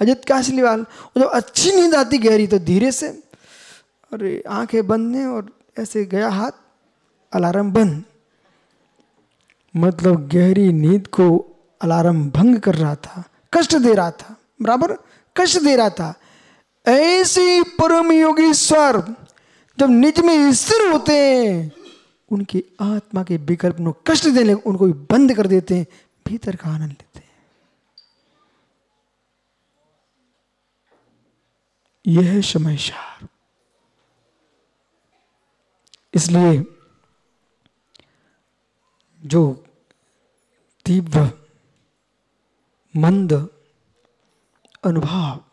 अजित कासलीवाल, और जब अच्छी नींद आती गहरी तो धीरे से, अरे आंखें बंद हैं और ऐसे गया हाथ, अलार्म बंद। मतलब गहरी नींद को अलार्म भंग कर रहा था, कष्ट दे रहा था, बराबर, कष्ट दे रहा था। ऐसे परम योगीश्वर जब निज में स्थिर होते हैं, उनकी आत्मा के विकल्प को कष्ट देने उनको भी बंद कर देते हैं, भीतर का आनंद लेते हैं। यह है समयसार। इसलिए जो तीव्र मंद अनुभव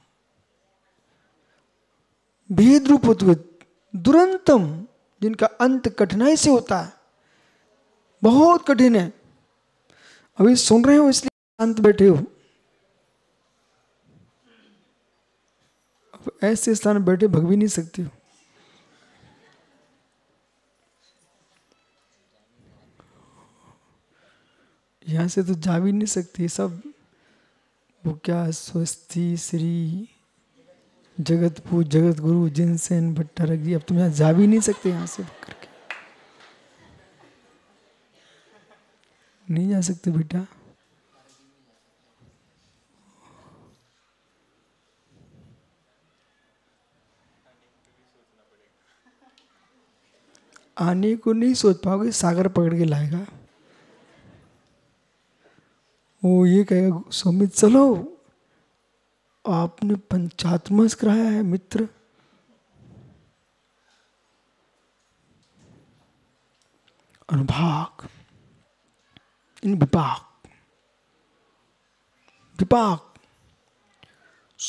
भेद रूप होते दुरंतम, जिनका अंत कठिनाई से होता है, बहुत कठिन है। अभी सुन रहे हो इसलिए शांत बैठे हो। अब ऐसे स्थान बैठे भग भी नहीं सकते हो। यहाँ से तो जा भी नहीं सकती। सब वो क्या स्वस्ति श्री जगतपू जगत गुरु जिनसेन भट्टारक जी, अब तुम यहाँ जा भी नहीं सकते। यहाँ से करके नहीं जा सकते बेटा। आने को नहीं सोच पाओगे, सागर पकड़ के लाएगा। वो ये कहेगा, स्वामी चलो, आपने पंचात्मा कराया है मित्र। अनुभाग, इन विपाक, विपाक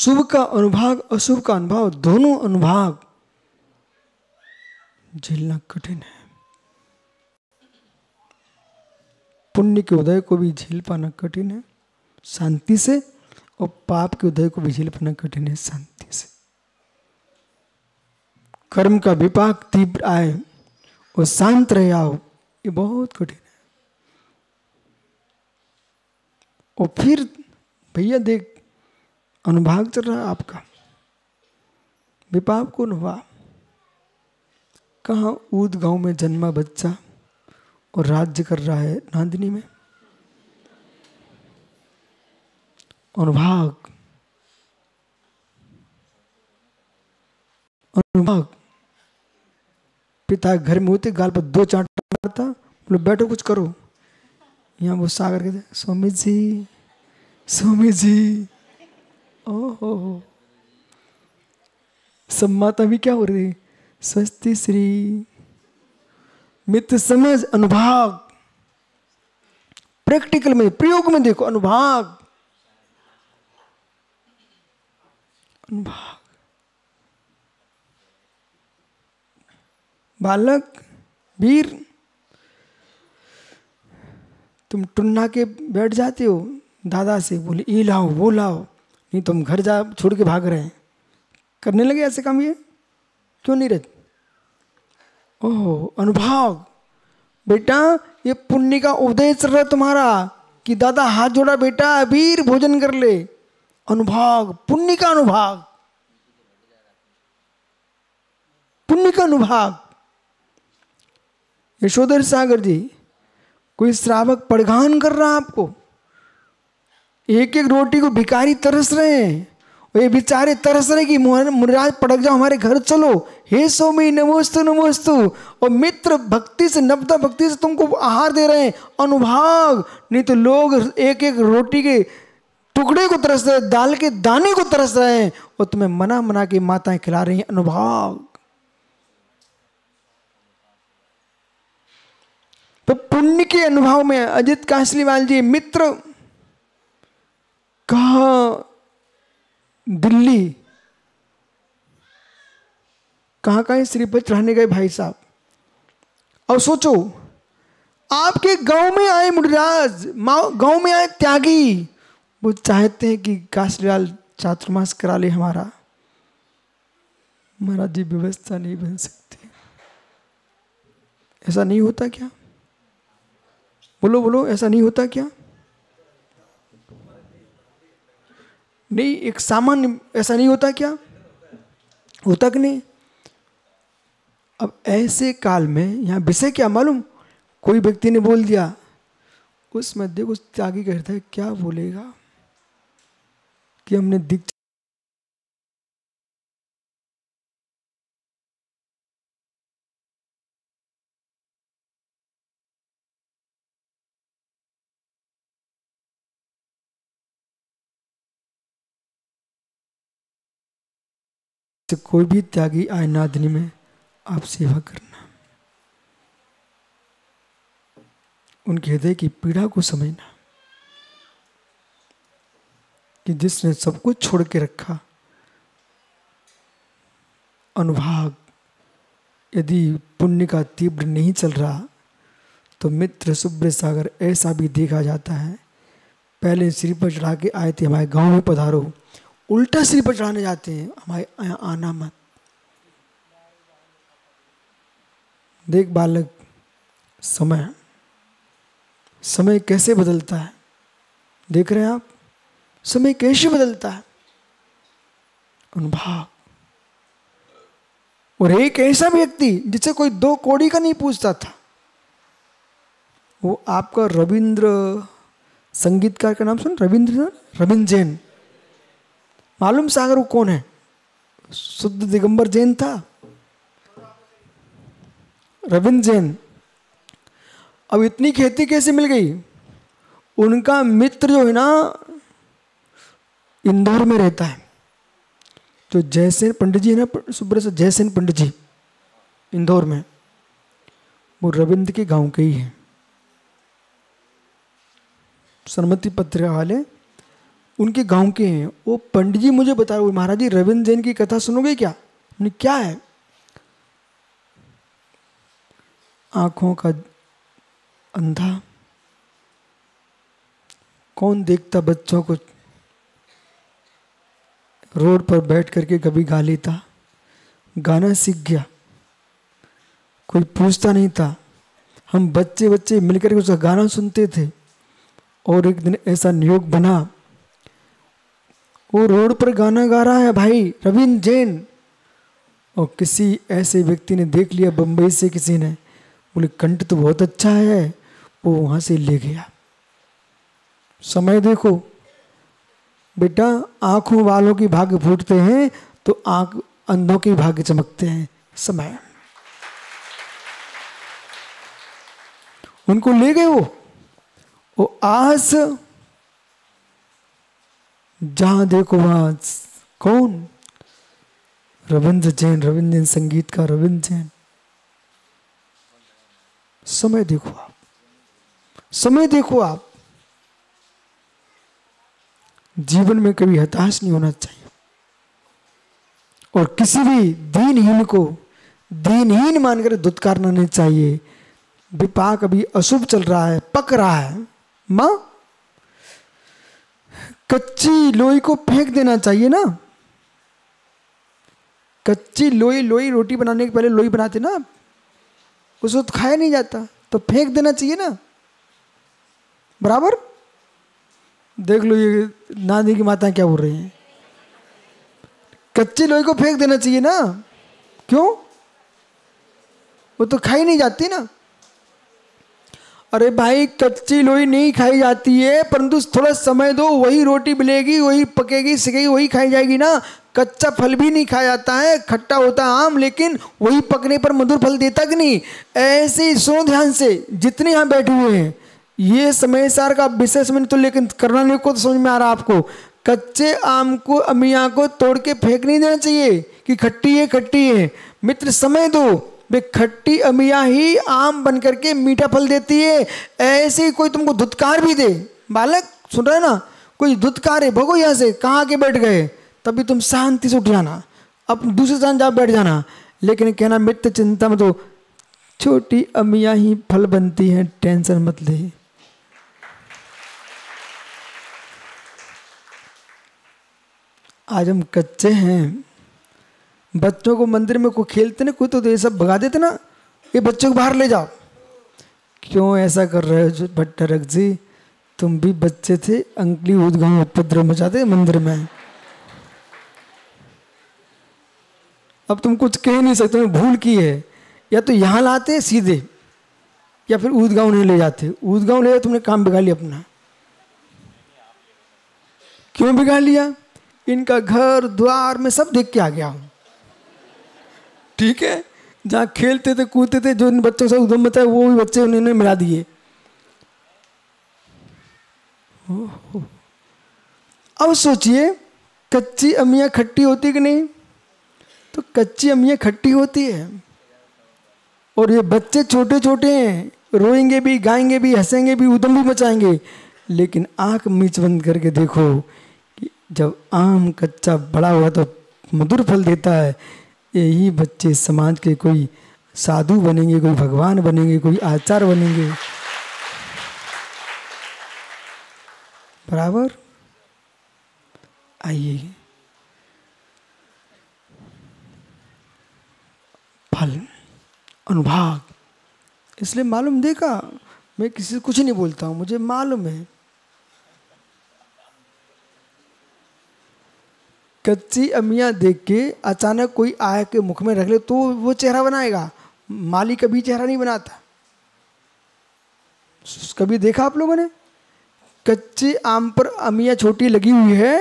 शुभ का अनुभाग, अशुभ का अनुभाव, दोनों अनुभाग झेलना कठिन है। पुण्य के उदय को भी झेल पाना कठिन है शांति से, और पाप के उदय को भी झेल पाना कठिन है शांति से। कर्म का विपाक तीव्र आए और शांत रह आओ, ये बहुत कठिन है। और फिर भैया देख अनुभाग चल रहा है आपका, विपाक कौन हुआ? कहाँ ऊद गांव में जन्मा बच्चा और राज्य कर रहा है नांदनी में। अनुभाग, अनुभाग, पिता घर में होते गाल पर दो चांट मारता, बोलो बैठो कुछ करो। यहाँ वो सागर कहते स्वामी जी, स्वामी जी, ओहो सब माता भी क्या हो रही है, स्वस्ति श्री। मित समझ अनुभाग, प्रैक्टिकल में प्रयोग में देखो अनुभाग, अनुभाग। बालक वीर तुम टुन्ना के बैठ जाते हो दादा से, बोले ये लाओ वो लाओ, नहीं तुम घर जा छोड़ के भाग रहे हैं। करने लगे ऐसे काम ये क्यों नीरज? ओहो अनुभाग, बेटा ये पुण्य का उदय चल रहा तुम्हारा कि दादा हाथ जोड़ा बेटा वीर भोजन कर ले। अनुभाग, पुण्य का अनुभाग, पुण्य का अनुभाग। यशोधर सागर जी, कोई श्रावक पड़घान कर रहा आपको, एक एक रोटी को भिखारी तरस रहे हैं, और ये बेचारे तरस रहे कि मुनिराज पड़क जाओ हमारे घर चलो, हे सोमी नमोस्तु नमोस्तु, और मित्र भक्ति से नब्दा भक्ति से तुमको आहार दे रहे हैं। अनुभाग, नहीं तो लोग एक एक रोटी के टुकड़े को तरस रहे, दाल के दाने को तरस रहे हैं, और तुम्हें मना मना के माताएं खिला रही हैं। अनुभाग। तो पुण्य के अनुभव में अजित कासलीवाल जी, मित्र कहाँ दिल्ली, कहाँ कहाँ श्रीपति चढ़ाने गए भाई साहब। और सोचो आपके गांव में आए मुनिराज, गांव में आए त्यागी, वो चाहते हैं कि कासलीवाल चातुर्मास करा ले हमारा। महाराज जी व्यवस्था नहीं बन सकती, ऐसा नहीं होता क्या? बोलो बोलो, ऐसा नहीं होता क्या? नहीं, एक सामान्य ऐसा नहीं होता क्या? होता कि नहीं? अब ऐसे काल में यहाँ विषय क्या मालूम, कोई व्यक्ति ने बोल दिया, उस मध्य उस त्यागी कहता है क्या बोलेगा कि हमने दीक्षा से। कोई भी त्यागी आए नादनी में, आप सेवा करना, उनके हृदय की पीड़ा को समझना कि जिसने सब कुछ छोड़ के रखा। अनुभाग, यदि पुण्य का तीव्र नहीं चल रहा तो मित्र शुभ्र सागर ऐसा भी देखा जाता है, पहले सिर पर चढ़ा के आए थे हमारे गांव में पधारो, उल्टा सिर पर चढ़ाने जाते हैं, हमारे यहाँ आना मत। देख बालक, समय समय कैसे बदलता है, देख रहे हैं आप समय कैसे बदलता है। अनुभाग। और एक ऐसा व्यक्ति जिसे कोई 2 कौड़ी का नहीं पूछता था, वो आपका रवींद्र, संगीतकार का नाम सुन, रवींद्र जैन। मालूम सागर वो कौन है? शुद्ध दिगम्बर जैन था रविंद्र जैन। अब इतनी खेती कैसे मिल गई? उनका मित्र जो है ना इंदौर में रहता है, तो जयसेन पंडित जी है ना, सुब्रत जयसेन पंडित जी इंदौर में, वो रविंद्र के गांव के ही हैं। सम्मति पत्र हाल है, उनके गांव के हैं। वो पंडित जी मुझे बता रहे, महाराज जी रविंद्र जैन की कथा सुनोगे क्या? हमने क्या है? आँखों का अंधा, कौन देखता बच्चों को रोड पर बैठ करके कभी गा लेता, गाना सीख गया, कोई पूछता नहीं था। हम बच्चे बच्चे मिलकर के उसका गाना सुनते थे। और एक दिन ऐसा नियोग बना, वो रोड पर गाना गा रहा है भाई रवींद्र जैन, और किसी ऐसे व्यक्ति ने देख लिया बम्बई से किसी ने, बोले कंठ तो बहुत अच्छा है, वो वहाँ से ले गया। समय देखो बेटा, आँखों वालों की भाग्य फूटते हैं तो आँख अंधों की भाग्य चमकते हैं। समय उनको ले गए। वो आस जहाँ देखो वहाँ कौन? रविंद्र जैन। रविंद्र जैन संगीत का रविंद्र जैन। समय देखो आप, समय देखो आप। जीवन में कभी हताश नहीं होना चाहिए और किसी भी दीनहीन को दीनहीन मानकर दुत्कारना नहीं चाहिए। विपाक अभी अशुभ चल रहा है, पक रहा है, माँ कच्ची लोई को फेंक देना चाहिए ना। कच्ची लोई, लोई रोटी बनाने के पहले लोई बनाते ना, उसको तो खाया नहीं जाता तो फेंक देना चाहिए ना, बराबर। देख लो ये नांदी की माता क्या बोल रही हैं, कच्ची लोई को फेंक देना चाहिए ना। क्यों? वो तो खाई नहीं जाती ना। अरे भाई कच्ची लोई नहीं खाई जाती है, परंतु थोड़ा समय दो, वही रोटी मिलेगी, वही पकेगी सिकेगी, वही खाई जाएगी ना। कच्चा फल भी नहीं खाया जाता है, खट्टा होता है आम, लेकिन वही पकने पर मधुर फल देता कि नहीं। ऐसे ही सुनो ध्यान से, जितने यहाँ बैठे हुए हैं, ये समयसार का विषय समझ तो, लेकिन करना नहीं को तो समझ में आ रहा आपको। कच्चे आम को, अमिया को तोड़ के फेंक नहीं देना चाहिए कि खट्टी है खट्टी है। मित्र समय दो, वे खट्टी अमिया ही आम बन करके मीठा फल देती है। ऐसे ही कोई तुमको धुतकार भी दे, बालक सुन रहे ना, कोई धुतकारे भगो यहाँ से, कहाँ के बैठ गए, तभी तुम शांति से उठ जाना, अब दूसरे स्थान जा बैठ जाना। लेकिन कहना मित्र चिंता मत हो, छोटी अमिया ही फल बनती हैं, टेंशन मत ले। आज हम कच्चे हैं। बच्चों को मंदिर में कोई खेलते ना, कोई तो ये सब भगा देते ना, ये बच्चों को बाहर ले जाओ। क्यों ऐसा कर रहे हो भट्टारक जी? तुम भी बच्चे थे, अंकली उदगांव उपद्रव मचाते मंदिर में। अब तुम कुछ कह नहीं सकते, भूल की है। या तो यहाँ लाते सीधे, या फिर ऊदगांव नहीं ले जाते। ऊदगांव ले जाते तुमने काम बिगाड़ लिया अपना। क्यों बिगाड़ लिया? इनका घर द्वार में सब देख के आ गया हूँ। ठीक है, जहाँ खेलते थे कूदते थे, जो इन बच्चों से उधम मचाया, वो भी बच्चे उन्होंने मिला दिए। अब सोचिए कच्ची अमिया खट्टी होती कि नहीं? तो कच्ची अमिया खट्टी होती है। और ये बच्चे छोटे छोटे हैं, रोएंगे भी, गाएंगे भी, हंसेंगे भी, उधम भी मचाएंगे, लेकिन आँख मीच बंद करके देखो कि जब आम कच्चा बड़ा हुआ तो मधुर फल देता है। यही बच्चे समाज के कोई साधु बनेंगे, कोई भगवान बनेंगे, कोई आचार्य बनेंगे, बराबर। आइए फल अनुभाग, इसलिए मालूम, देखा मैं किसी से कुछ नहीं बोलता हूँ, मुझे मालूम है। कच्ची अमिया देख के अचानक कोई आय के मुख में रख ले तो वो चेहरा बनाएगा, माली कभी चेहरा नहीं बनाता। कभी देखा आप लोगों ने? कच्चे आम पर अमिया छोटी लगी हुई है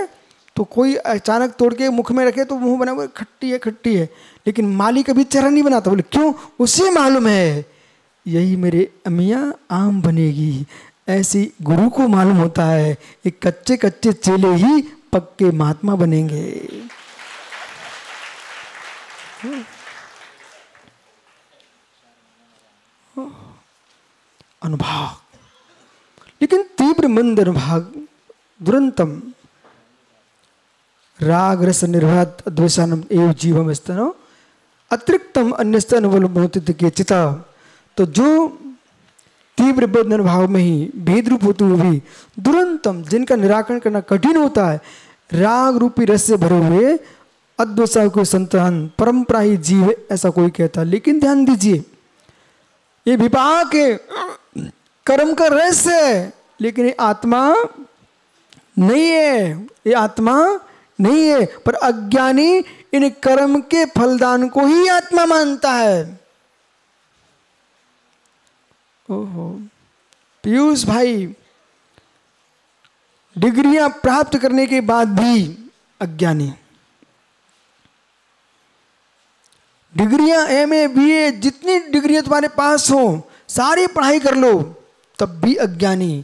तो कोई अचानक तोड़ के मुख में रखे तो मुंह बना हुआ खट्टी है खट्टी है, लेकिन माली कभी चेहरा नहीं बनाता। बोले क्यों? उसे मालूम है यही मेरे अमिया आम बनेगी। ऐसी गुरु को मालूम होता है ये कच्चे कच्चे चेले ही पक्के महात्मा बनेंगे। अनुभाग, लेकिन तीव्र मंद अनुभाग दुरंतम राग रस निर्वाद द्वेषानम एव जीवम स्तनो अतिरिक्तम अन्य स्तन अवलंबनोति चिता। तो जो तीव्र बंधन भाव में ही भेद रूप होते हुए भी दुरंतम, जिनका निराकरण करना कठिन होता है, राग रूपी रस से भरे हुए अद्वैसा कोई संतान परंपरा ही जीव ऐसा कोई कहता। लेकिन ध्यान दीजिए, ये विपाक है, कर्म का रस है, लेकिन ये आत्मा नहीं है, ये आत्मा नहीं है। पर अज्ञानी इन कर्म के फलदान को ही आत्मा मानता है। ओहो पीयूष भाई, डिग्रियां प्राप्त करने के बाद भी अज्ञानी, डिग्रियां MA BA जितनी डिग्रियां तुम्हारे पास हो सारी पढ़ाई कर लो तब भी अज्ञानी,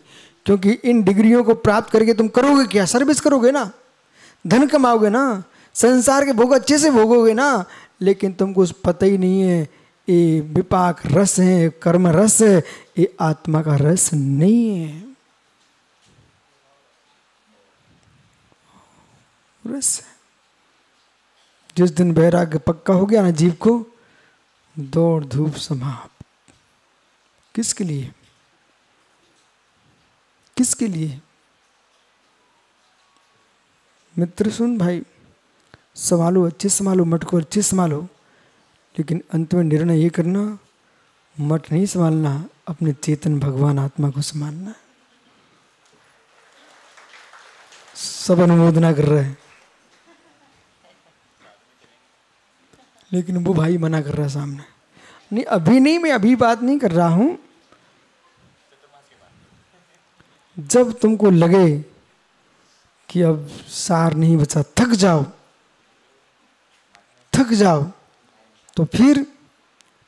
क्योंकि इन डिग्रियों को प्राप्त करके तुम करोगे क्या? सर्विस करोगे ना, धन कमाओगे ना, संसार के भोग अच्छे से भोगोगे ना, लेकिन तुमको उस पता ही नहीं है ये विपाक रस है, कर्म रस है, ये आत्मा का रस नहीं है, रस है। जिस दिन वैराग्य पक्का हो गया ना जीव को, दौड़ धूप समाप्त। किसके लिए? किसके लिए? मित्र सुन भाई, संभालो, अच्छे संभालो, मठ को अच्छे संभालो, लेकिन अंत में निर्णय ये करना, मठ नहीं संभालना, अपने चेतन भगवान आत्मा को संभालना। सब अनुमोदना कर रहे हैं, लेकिन वो भाई मना कर रहा है सामने। नहीं अभी नहीं, मैं अभी बात नहीं कर रहा हूँ। जब तुमको लगे कि अब सार नहीं बचा, थक जाओ, थक जाओ, तो फिर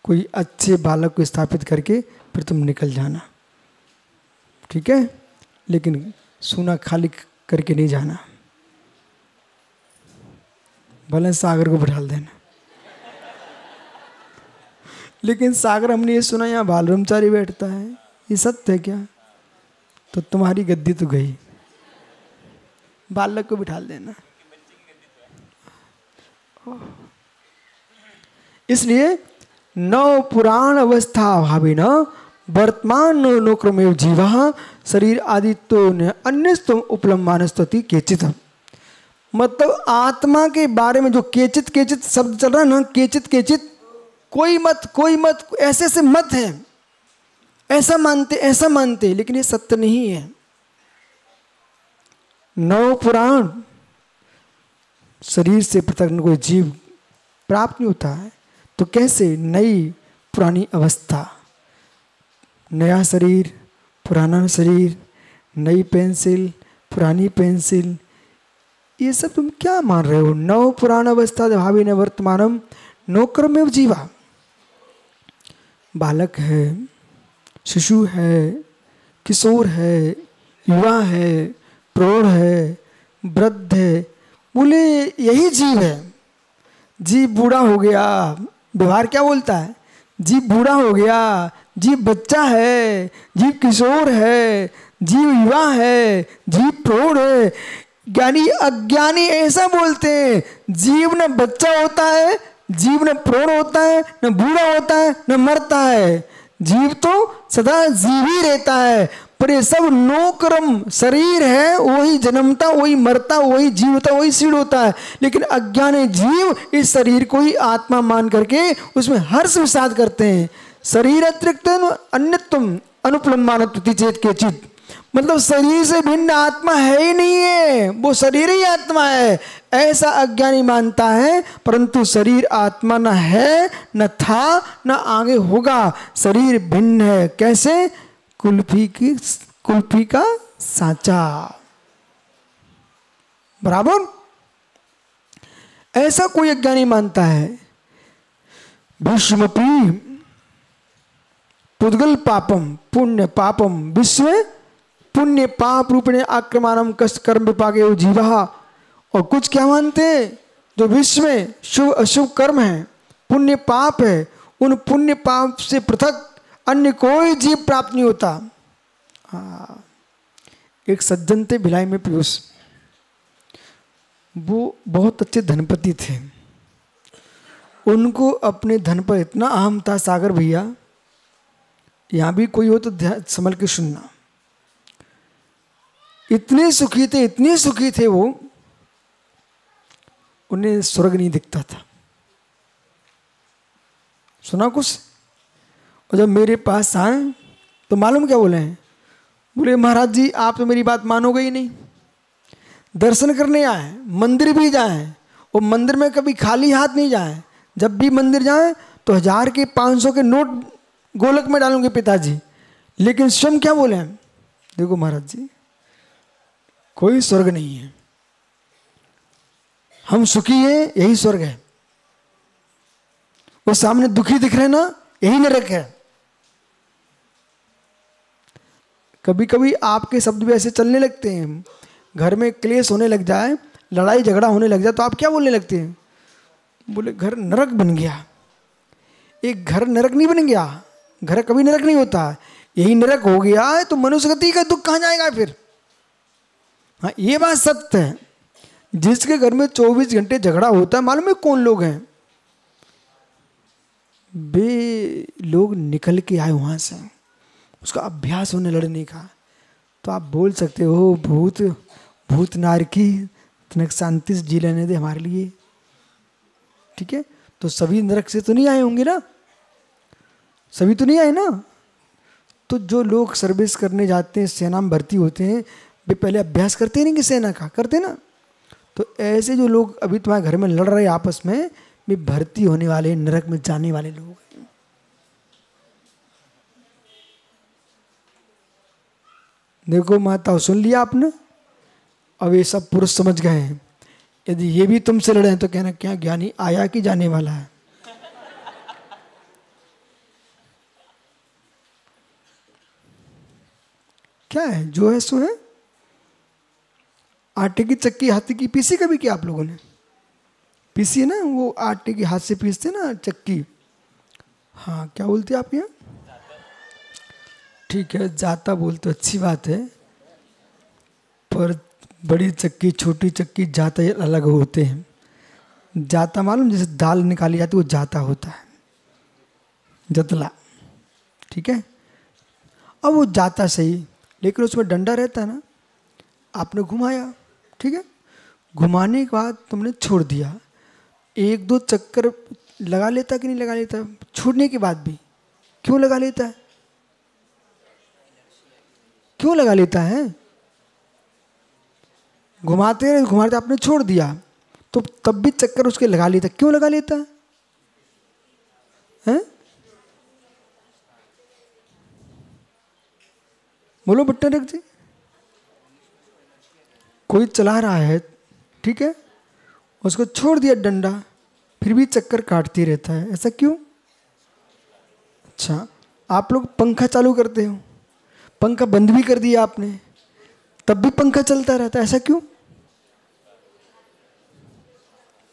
कोई अच्छे बालक को स्थापित करके फिर तुम निकल जाना, ठीक है? लेकिन सूना खाली करके नहीं जाना, भले सागर को बिठाल देना। लेकिन सागर, हमने ये सुना यहाँ बाल ब्रह्मचारी बैठता है, ये सत्य है क्या? तो तुम्हारी गद्दी तो गई, बालक को बिठाल देना। इसलिए नव पुराण अवस्था भावी न वर्तमान नो नोक्रमेव जीवा शरीर आदि तो अन्यस्तम उपलब्ध मानस्तति केचित। मतलब आत्मा के बारे में जो केचित केचित शब्द चल रहा है ना, केचित केचित, कोई मत, कोई मत, ऐसे ऐसे मत है, ऐसा मानते, ऐसा मानते, लेकिन ये सत्य नहीं है। नव पुराण शरीर से पृथक कोई जीव प्राप्त नहीं होता है, तो कैसे नई पुरानी अवस्था, नया शरीर, पुराना शरीर, नई पेंसिल, पुरानी पेंसिल, ये सब तुम क्या मान रहे हो? नव पुराण अवस्था भावी न वर्तमानम नोक्रमेव जीवा। बालक है, शिशु है, किशोर है, युवा है, प्रौढ़ है, वृद्ध है, बोले यही जीव है। जीव बूढ़ा हो गया, व्यवहार क्या बोलता है? जीव बूढ़ा हो गया, जीव बच्चा है, जीव किशोर है, जीव युवा है, जीव प्रौढ़ है। ज्ञानी अज्ञानी ऐसा बोलते हैं, जीव न बच्चा होता है, जीव न प्रौढ़ होता है, न बूढ़ा होता है, न मरता है, जीव तो सदा जीव ही रहता है। पर ये सब नोक्रम शरीर है, वही जन्मता, वही मरता, वही जीवता, वही सीढ़ होता है। लेकिन अज्ञानी जीव इस शरीर को ही आत्मा मान करके उसमें हर्ष विषाद करते हैं। शरीर अतिरिक्त अन्यत्म अनुपलम्बानत्वति चेत केचित्, मतलब शरीर से भिन्न आत्मा है ही नहीं है, वो शरीर ही आत्मा है, ऐसा अज्ञानी मानता है। परंतु शरीर आत्मा न है, न था, न आगे होगा, शरीर भिन्न है। कैसे? कुल्फी का सांचा बराबर, ऐसा कोई अज्ञानी मानता है। भीष्मपि पुद्गल पापम पुण्य पापम विश्व पुण्य पाप रूपणे आक्रमणम कष्ट कर्म विपाके जीवा। और कुछ क्या मानते हैं? जो विश्व में शुभ अशुभ कर्म है, पुण्य पाप है, उन पुण्य पाप से पृथक अन्य कोई जीव प्राप्त नहीं होता। हाँ, एक सज्जन थे भिलाई में पीयूष, वो बहुत अच्छे धनपति थे। उनको अपने धन पर इतना अहम था, सागर भैया यहाँ भी कोई हो तो ध्यान संभल के सुनना, इतने सुखी थे वो, उन्हें स्वर्ग नहीं दिखता था। सुना कुछ? और जब मेरे पास आए तो मालूम क्या बोले हैं? बोले महाराज जी आप तो मेरी बात मानोगे ही नहीं, दर्शन करने आए, मंदिर भी जाएं और मंदिर में कभी खाली हाथ नहीं जाएं, जब भी मंदिर जाएं तो 1000 के 500 के नोट गोलक में डालूंगे पिताजी। लेकिन स्वयं क्या बोले हैं? देखो महाराज जी कोई स्वर्ग नहीं है, हम सुखी हैं यही स्वर्ग है, वो सामने दुखी दिख रहे ना यही नरक है। कभी कभी आपके शब्द भी ऐसे चलने लगते हैं, घर में क्लेश होने लग जाए, लड़ाई झगड़ा होने लग जाए तो आप क्या बोलने लगते हैं? बोले घर नरक बन गया। एक घर नरक नहीं बन गया, घर कभी नरक नहीं होता, यही नरक हो गया है तो मनुष्य गति का दुख कहाँ जाएगा फिर? हाँ ये बात सत्य है। जिसके घर में 24 घंटे झगड़ा होता है मालूम है कौन लोग हैं? वे लोग निकल के आए वहाँ से, उसका अभ्यास होने लड़ने का। तो आप बोल सकते हो भूत भूत नारकी तनक शांति से जी लेने दे हमारे लिए, ठीक है? तो सभी नरक से तो नहीं आए होंगे ना, सभी तो नहीं आए ना। तो जो लोग सर्विस करने जाते हैं, सेना में भर्ती होते हैं, वे पहले अभ्यास करते ही नहीं कि सेना का करते ना। तो ऐसे जो लोग अभी तुम्हारे घर में लड़ रहे आपस में, वे भर्ती होने वाले नरक में जाने वाले लोग। देखो माता सुन लिया आपने, अब ये सब पुरुष समझ गए हैं। यदि ये भी तुमसे लड़े हैं तो कहना क्या ज्ञानी आया कि जाने वाला है। क्या है जो है सो है, आटे की चक्की हाथ की पीसी कभी क्या आप लोगों ने? पीसी है ना, वो आटे की हाथ से पीसते ना चक्की, हाँ क्या बोलते हैं आप यहाँ? ठीक है जाता बोलते अच्छी बात है, पर बड़ी चक्की छोटी चक्की जाता अलग होते हैं। जाता मालूम जैसे दाल निकाली जाती है वो जाता होता है, जतला, ठीक है? अब वो जाता सही लेकिन उसमें डंडा रहता है ना, आपने घुमाया, ठीक है? घुमाने के बाद तुमने छोड़ दिया, 1-2 चक्कर लगा लेता कि नहीं लगा लेता? छोड़ने के बाद भी क्यों लगा लेता है? क्यों लगा लेता है? घुमाते घुमाते आपने छोड़ दिया तो तब भी चक्कर उसके लगा लेता, क्यों लगा लेता है? बोलो बटन रख जी। कोई चला रहा है, ठीक है, उसको छोड़ दिया डंडा, फिर भी चक्कर काटती रहता है, ऐसा क्यों? अच्छा आप लोग पंखा चालू करते हो, पंखा बंद भी कर दिया आपने तब भी पंखा चलता रहता है, ऐसा क्यों?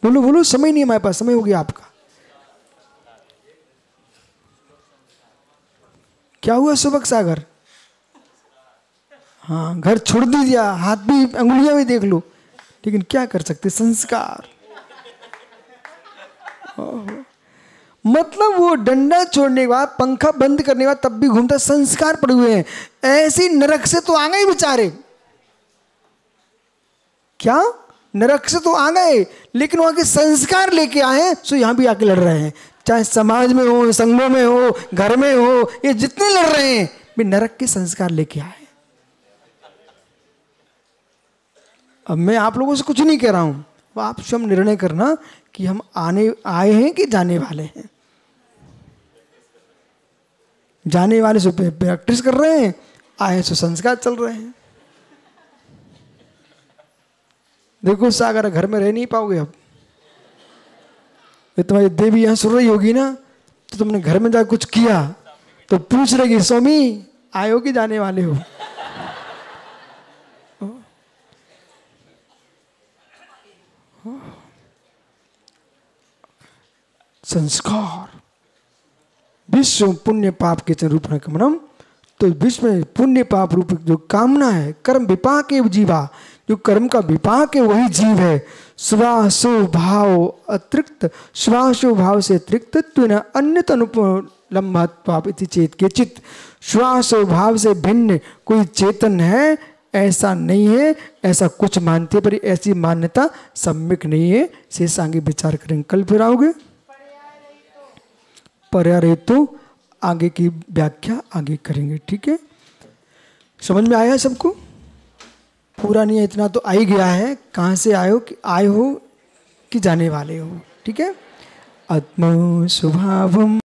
बोलो बोलो, समय नहीं है हमारे पास, समय हो गया आपका। क्या हुआ सुबक सागर? हाँ घर छोड़ दीजिए, हाथ भी अंगुलियां भी देख लो, लेकिन क्या कर सकते, संस्कार। मतलब वो डंडा छोड़ने के बाद, पंखा बंद करने के बाद तब भी घूमता, संस्कार पड़े हुए हैं। ऐसी नरक से तो आ गए बेचारे, क्या नरक से तो आ गए लेकिन वहां के संस्कार लेके आए, सो यहां भी आके लड़ रहे हैं। चाहे समाज में हो, संघों में हो, घर में हो, ये जितने लड़ रहे हैं भी नरक के संस्कार लेके आए। अब मैं आप लोगों से कुछ नहीं कह रहा हूं, आप स्वयं निर्णय करना कि हम आने आए हैं कि जाने वाले हैं। जाने वाले सो प्रैक्टिस कर रहे हैं, आए सो संस्कार चल रहे हैं। देखो सागर घर में रह नहीं पाओगे अब, ये तुम्हारी देवी यहां सुन रही होगी ना, तो तुमने घर में जा कुछ किया तो पूछ रहेगी स्वामी आए हो कि जाने वाले हो। संस्कार विश्व पुण्य पाप के रूप है कमनम, तो विश्व में पुण्य पाप रूप जो कामना है, कर्म विपाक एव जीवा, जो कर्म का विपाक है वही जीव है। स्वासो भाव अतिरिक्त, श्वासो भाव से अतिरिक्त अन्यत अनुपलम्भात् पाप इति चेत के चित, श्वासो भाव से भिन्न कोई चेतन है ऐसा नहीं है, ऐसा कुछ मानते पर ऐसी मान्यता सम्यक नहीं है। शेष आगे विचार करेंगे, कल फिर आओगे। पर्याय हेतु आगे की व्याख्या आगे करेंगे, ठीक है। समझ में आया सबको? पूरा नहीं है, इतना तो आ ही गया है। कहाँ से आए हो कि जाने वाले हो, ठीक है। आत्मा स्वभावम